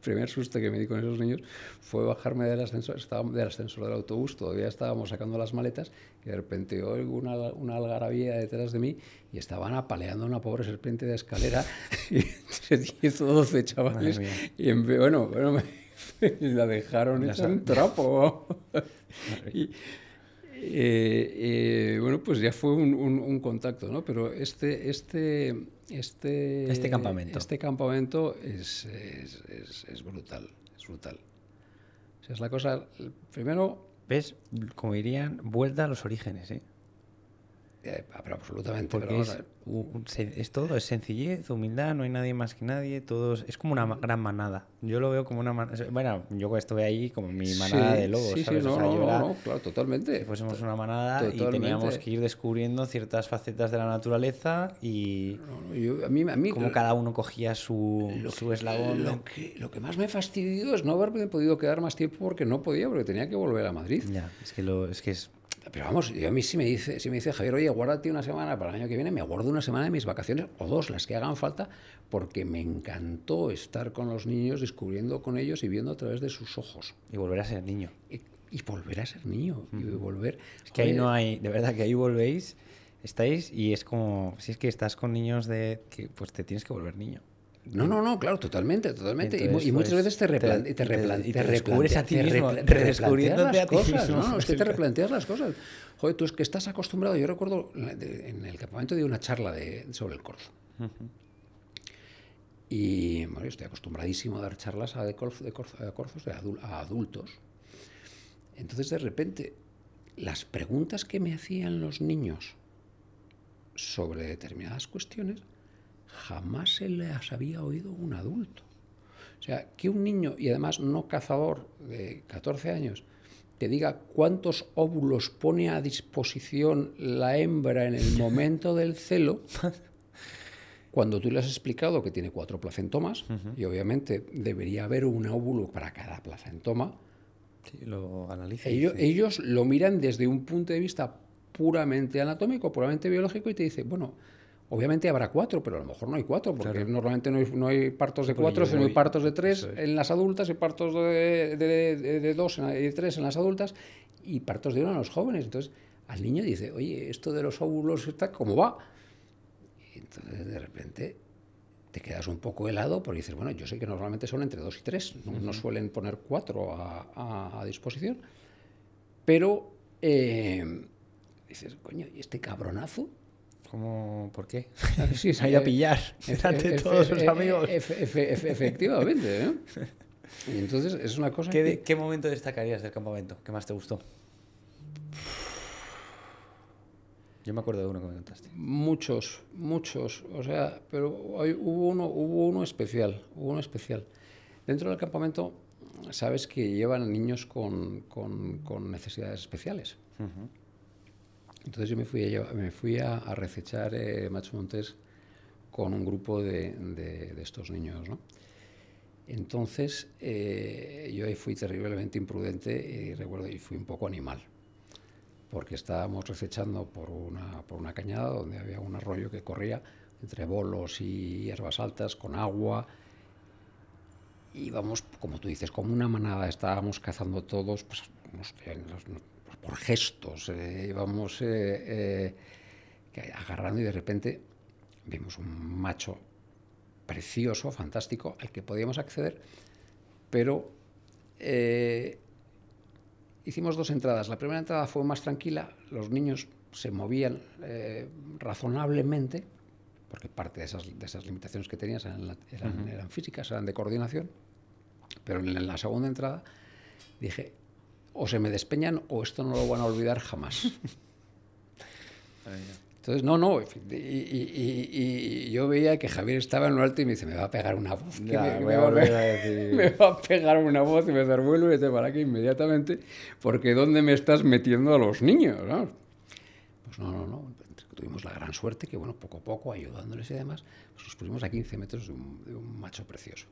El primer susto que me di con esos niños fue bajarme del ascensor del autobús. Todavía estábamos sacando las maletas y de repente oigo una algarabía detrás de mí y estaban apaleando a una pobre serpiente de escalera entre 10 o 12 chavales. Y la dejaron hecha un trapo. Bueno, pues ya fue un contacto, ¿no? Pero este campamento. Este campamento es brutal, es brutal. O sea, es la cosa. Primero, ves, como dirían, vuelta a los orígenes, ¿eh? Pero absolutamente. Porque pero es todo, es sencillez, humildad, no hay nadie más que nadie, todos, es como una gran manada. Yo lo veo como una manada. Bueno, yo estuve ahí como mi manada de lobos, ¿sabes? Sí, claro, totalmente. Pues somos una manada totalmente. Y teníamos que ir descubriendo ciertas facetas de la naturaleza y como cada uno cogía su eslabón. Lo que más me fastidió es no haberme podido quedar más tiempo porque no podía, porque tenía que volver a Madrid. Ya, es que es pero vamos, yo a mí si me dice Javier, oye, guárdate una semana para el año que viene, me guardo una semana de mis vacaciones o dos, las que hagan falta, porque me encantó estar con los niños, descubriendo con ellos y viendo a través de sus ojos. Y volver a ser niño. Y volver a ser niño. Y volver. Es que ahí no hay, de verdad que ahí volvéis, estáis y es como, si es que estás con niños pues te tienes que volver niño. No, claro, totalmente. Entonces, y muchas veces te replanteas las cosas. Joder, tú es que estás acostumbrado. Yo recuerdo en el campamento di una charla sobre el golf. Y bueno, yo estoy acostumbradísimo a dar charlas a adultos. Entonces, de repente, las preguntas que me hacían los niños sobre determinadas cuestiones jamás se las había oído un adulto. O sea, que un niño, y además no cazador, de 14 años, te diga cuántos óvulos pone a disposición la hembra en el momento del celo, cuando tú le has explicado que tiene 4 placentomas, y obviamente debería haber un óvulo para cada placentoma, lo analizan, ellos lo miran desde un punto de vista puramente anatómico, puramente biológico, y te dicen, bueno, obviamente habrá 4, pero a lo mejor no hay 4, porque normalmente no hay partos de 4, sino hay partos de 3 en las adultas, y partos de 2 y de 3 en las adultas, y partos de 1 en los jóvenes. Entonces, al niño dice, oye, esto de los óvulos, ¿cómo va? Y entonces, de repente, te quedas un poco helado, porque dices, bueno, yo sé que normalmente son entre 2 y 3, no suelen poner 4 a disposición, pero dices, coño, ¿y este cabronazo? ¿Cómo? ¿Por qué? Sí, se ha ido a pillar delante de todos sus amigos. Efectivamente, ¿eh? Y entonces es una cosa. ¿Qué momento destacarías del campamento? ¿Qué más te gustó? Yo me acuerdo de uno que me contaste. Muchos. O sea, pero hubo uno especial. Dentro del campamento, sabes que llevan niños con necesidades especiales. Entonces yo me fui a recechar Macho Montés con un grupo de estos niños, ¿no? Entonces yo ahí fui terriblemente imprudente y fui un poco animal. porque estábamos acechando por una cañada donde había un arroyo que corría entre bolos y hierbas altas con agua. Íbamos, como tú dices, como una manada, estábamos cazando todos pues, por gestos, íbamos agarrando y de repente vimos un macho precioso, fantástico, al que podíamos acceder, pero hicimos dos entradas. La primera entrada fue más tranquila, los niños se movían razonablemente, porque parte de esas limitaciones que tenías eran físicas, eran de coordinación, pero en la segunda entrada dije, o se me despeñan o esto no lo van a olvidar jamás. Entonces, no, y yo veía que Javier estaba en lo alto y me dice, me va a pegar una voz, me va a pegar una voz, y me devuelvo y dice, para aquí inmediatamente, porque ¿dónde me estás metiendo a los niños? ¿No? Pues no. Tuvimos la gran suerte que, bueno, poco a poco, ayudándoles y demás, pues nos pusimos a 15 metros de un macho precioso.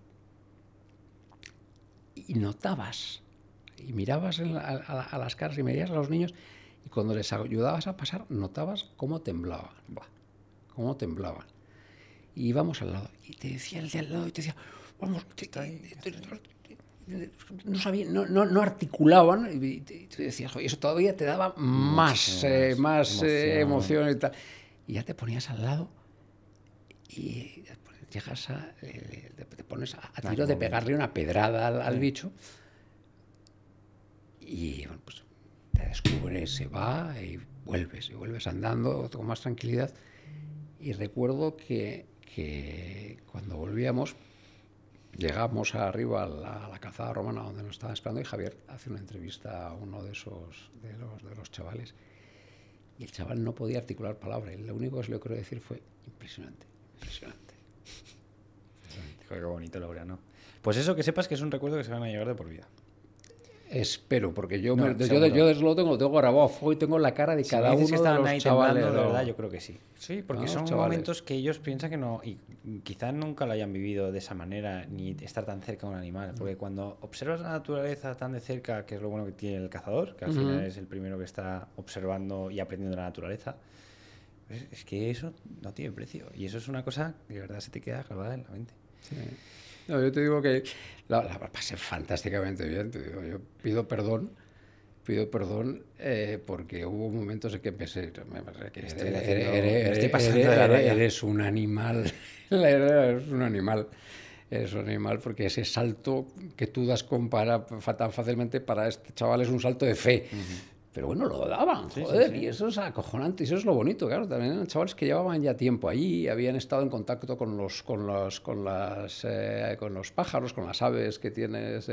Y notabas, y mirabas a las caras y mirabas a los niños, y cuando les ayudabas a pasar, notabas cómo temblaban. Cómo temblaban. Y íbamos al lado, y te decía el de al lado, y te decía, vamos, no articulaban y tú decías, oye, eso todavía te daba más emoción y tal. Y ya te ponías al lado y llegas te pones a tiro de pegarle una pedrada al bicho y bueno, pues te descubres, se va y vuelves andando con más tranquilidad. Y recuerdo que cuando volvíamos, llegamos arriba a la calzada romana donde nos estaban esperando y Javier hace una entrevista a uno de los chavales y el chaval no podía articular palabra y lo único que se le ocurrió decir fue impresionante. Qué bonito, Laureano. Pues eso, que sepas que es un recuerdo que se van a llevar de por vida. Espero, porque yo desde luego lo tengo grabado a fuego y tengo la cara de cada uno de los chavales. De verdad, yo creo que sí. Sí, porque son momentos que ellos piensan que no, y quizás nunca lo hayan vivido de esa manera, ni estar tan cerca a un animal. Porque cuando observas la naturaleza tan de cerca, que es lo bueno que tiene el cazador, que al final es el primero que está observando y aprendiendo la naturaleza, pues es que eso no tiene precio. Y eso es una cosa que de verdad se te queda grabada en la mente. Sí. No, yo te digo que la pasé fantásticamente bien. Te digo, yo pido perdón porque hubo momentos en que pensé eres un animal, porque ese salto que tú das tan fácilmente para este chaval es un salto de fe. Pero bueno, lo daban, joder, sí. Y eso es acojonante, y eso es lo bonito, claro, también eran chavales que llevaban ya tiempo allí, habían estado en contacto con los pájaros, con las aves que tienes,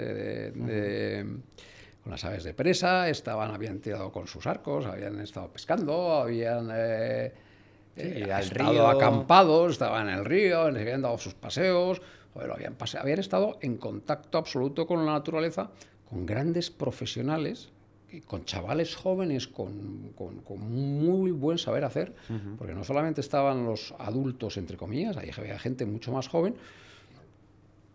con las aves de presa, habían tirado con sus arcos, habían estado pescando, habían estado acampados, estaban en el río, habían dado sus paseos, joder, habían estado en contacto absoluto con la naturaleza, con grandes profesionales, con chavales jóvenes con muy buen saber hacer, porque no solamente estaban los adultos, entre comillas, ahí había gente mucho más joven.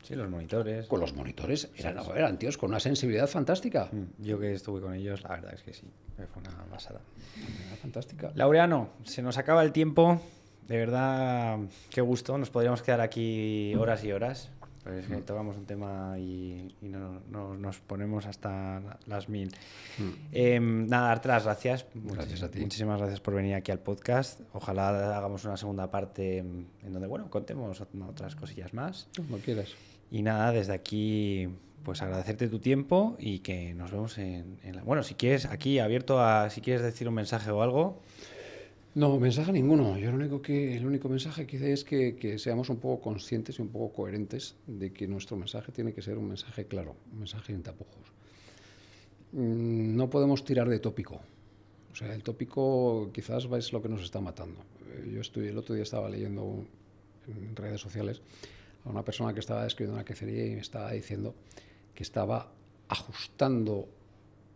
Sí, los monitores. Con los monitores eran tíos con una sensibilidad fantástica. Yo que estuve con ellos, la verdad es que sí, fue una pasada. Fantástica. Laureano, se nos acaba el tiempo, de verdad, qué gusto, nos podríamos quedar aquí horas y horas. Pues es que tocamos un tema y nos ponemos hasta las 1000. Nada, darte las gracias. Gracias a ti. Muchísimas gracias por venir aquí al podcast. Ojalá hagamos una segunda parte en donde, bueno, contemos otras cosillas más. Como quieras. Y nada, desde aquí, pues agradecerte tu tiempo y que nos vemos en la... Bueno, si quieres, aquí abierto a... Si quieres decir un mensaje o algo... No, mensaje ninguno. Yo el único mensaje que hice es que seamos un poco conscientes y un poco coherentes de que nuestro mensaje tiene que ser un mensaje claro, un mensaje sin tapujos. No podemos tirar de tópico. O sea, el tópico quizás es lo que nos está matando. El otro día estaba leyendo en redes sociales a una persona que estaba describiendo una quecería y me estaba diciendo que estaba ajustando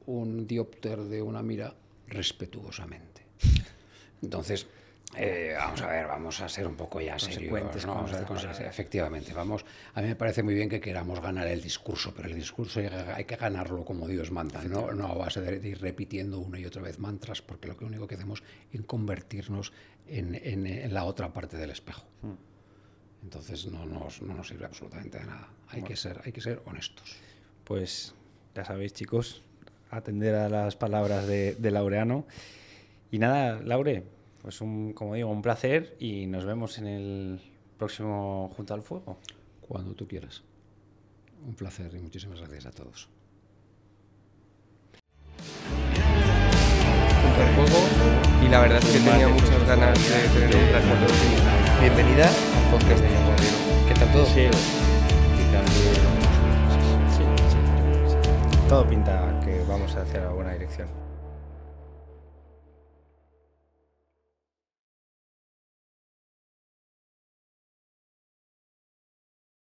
un diópter de una mira respetuosamente. Entonces, Vamos a ver, vamos a ser un poco ya serios, ¿no? Vamos a ver cosas, efectivamente, vamos. A mí me parece muy bien que queramos ganar el discurso, pero el discurso hay que ganarlo como Dios manda, no a base de ir repitiendo una y otra vez mantras, porque lo único que hacemos es convertirnos en la otra parte del espejo. Entonces no nos sirve absolutamente de nada. Hay que ser honestos. Pues ya sabéis, chicos, atender a las palabras de Laureano. Y nada, Laure, pues como digo, un placer, y nos vemos en el próximo Junto al Fuego. Cuando tú quieras. Un placer y muchísimas gracias a todos. Junto al Fuego, y la verdad es que tenía muchas ganas de tener un placer de ustedes. Bienvenida al podcast de Young Wild Hunters. ¿Qué tal todo? Sí, sí, sí, sí. Todo pinta que vamos hacia la buena dirección.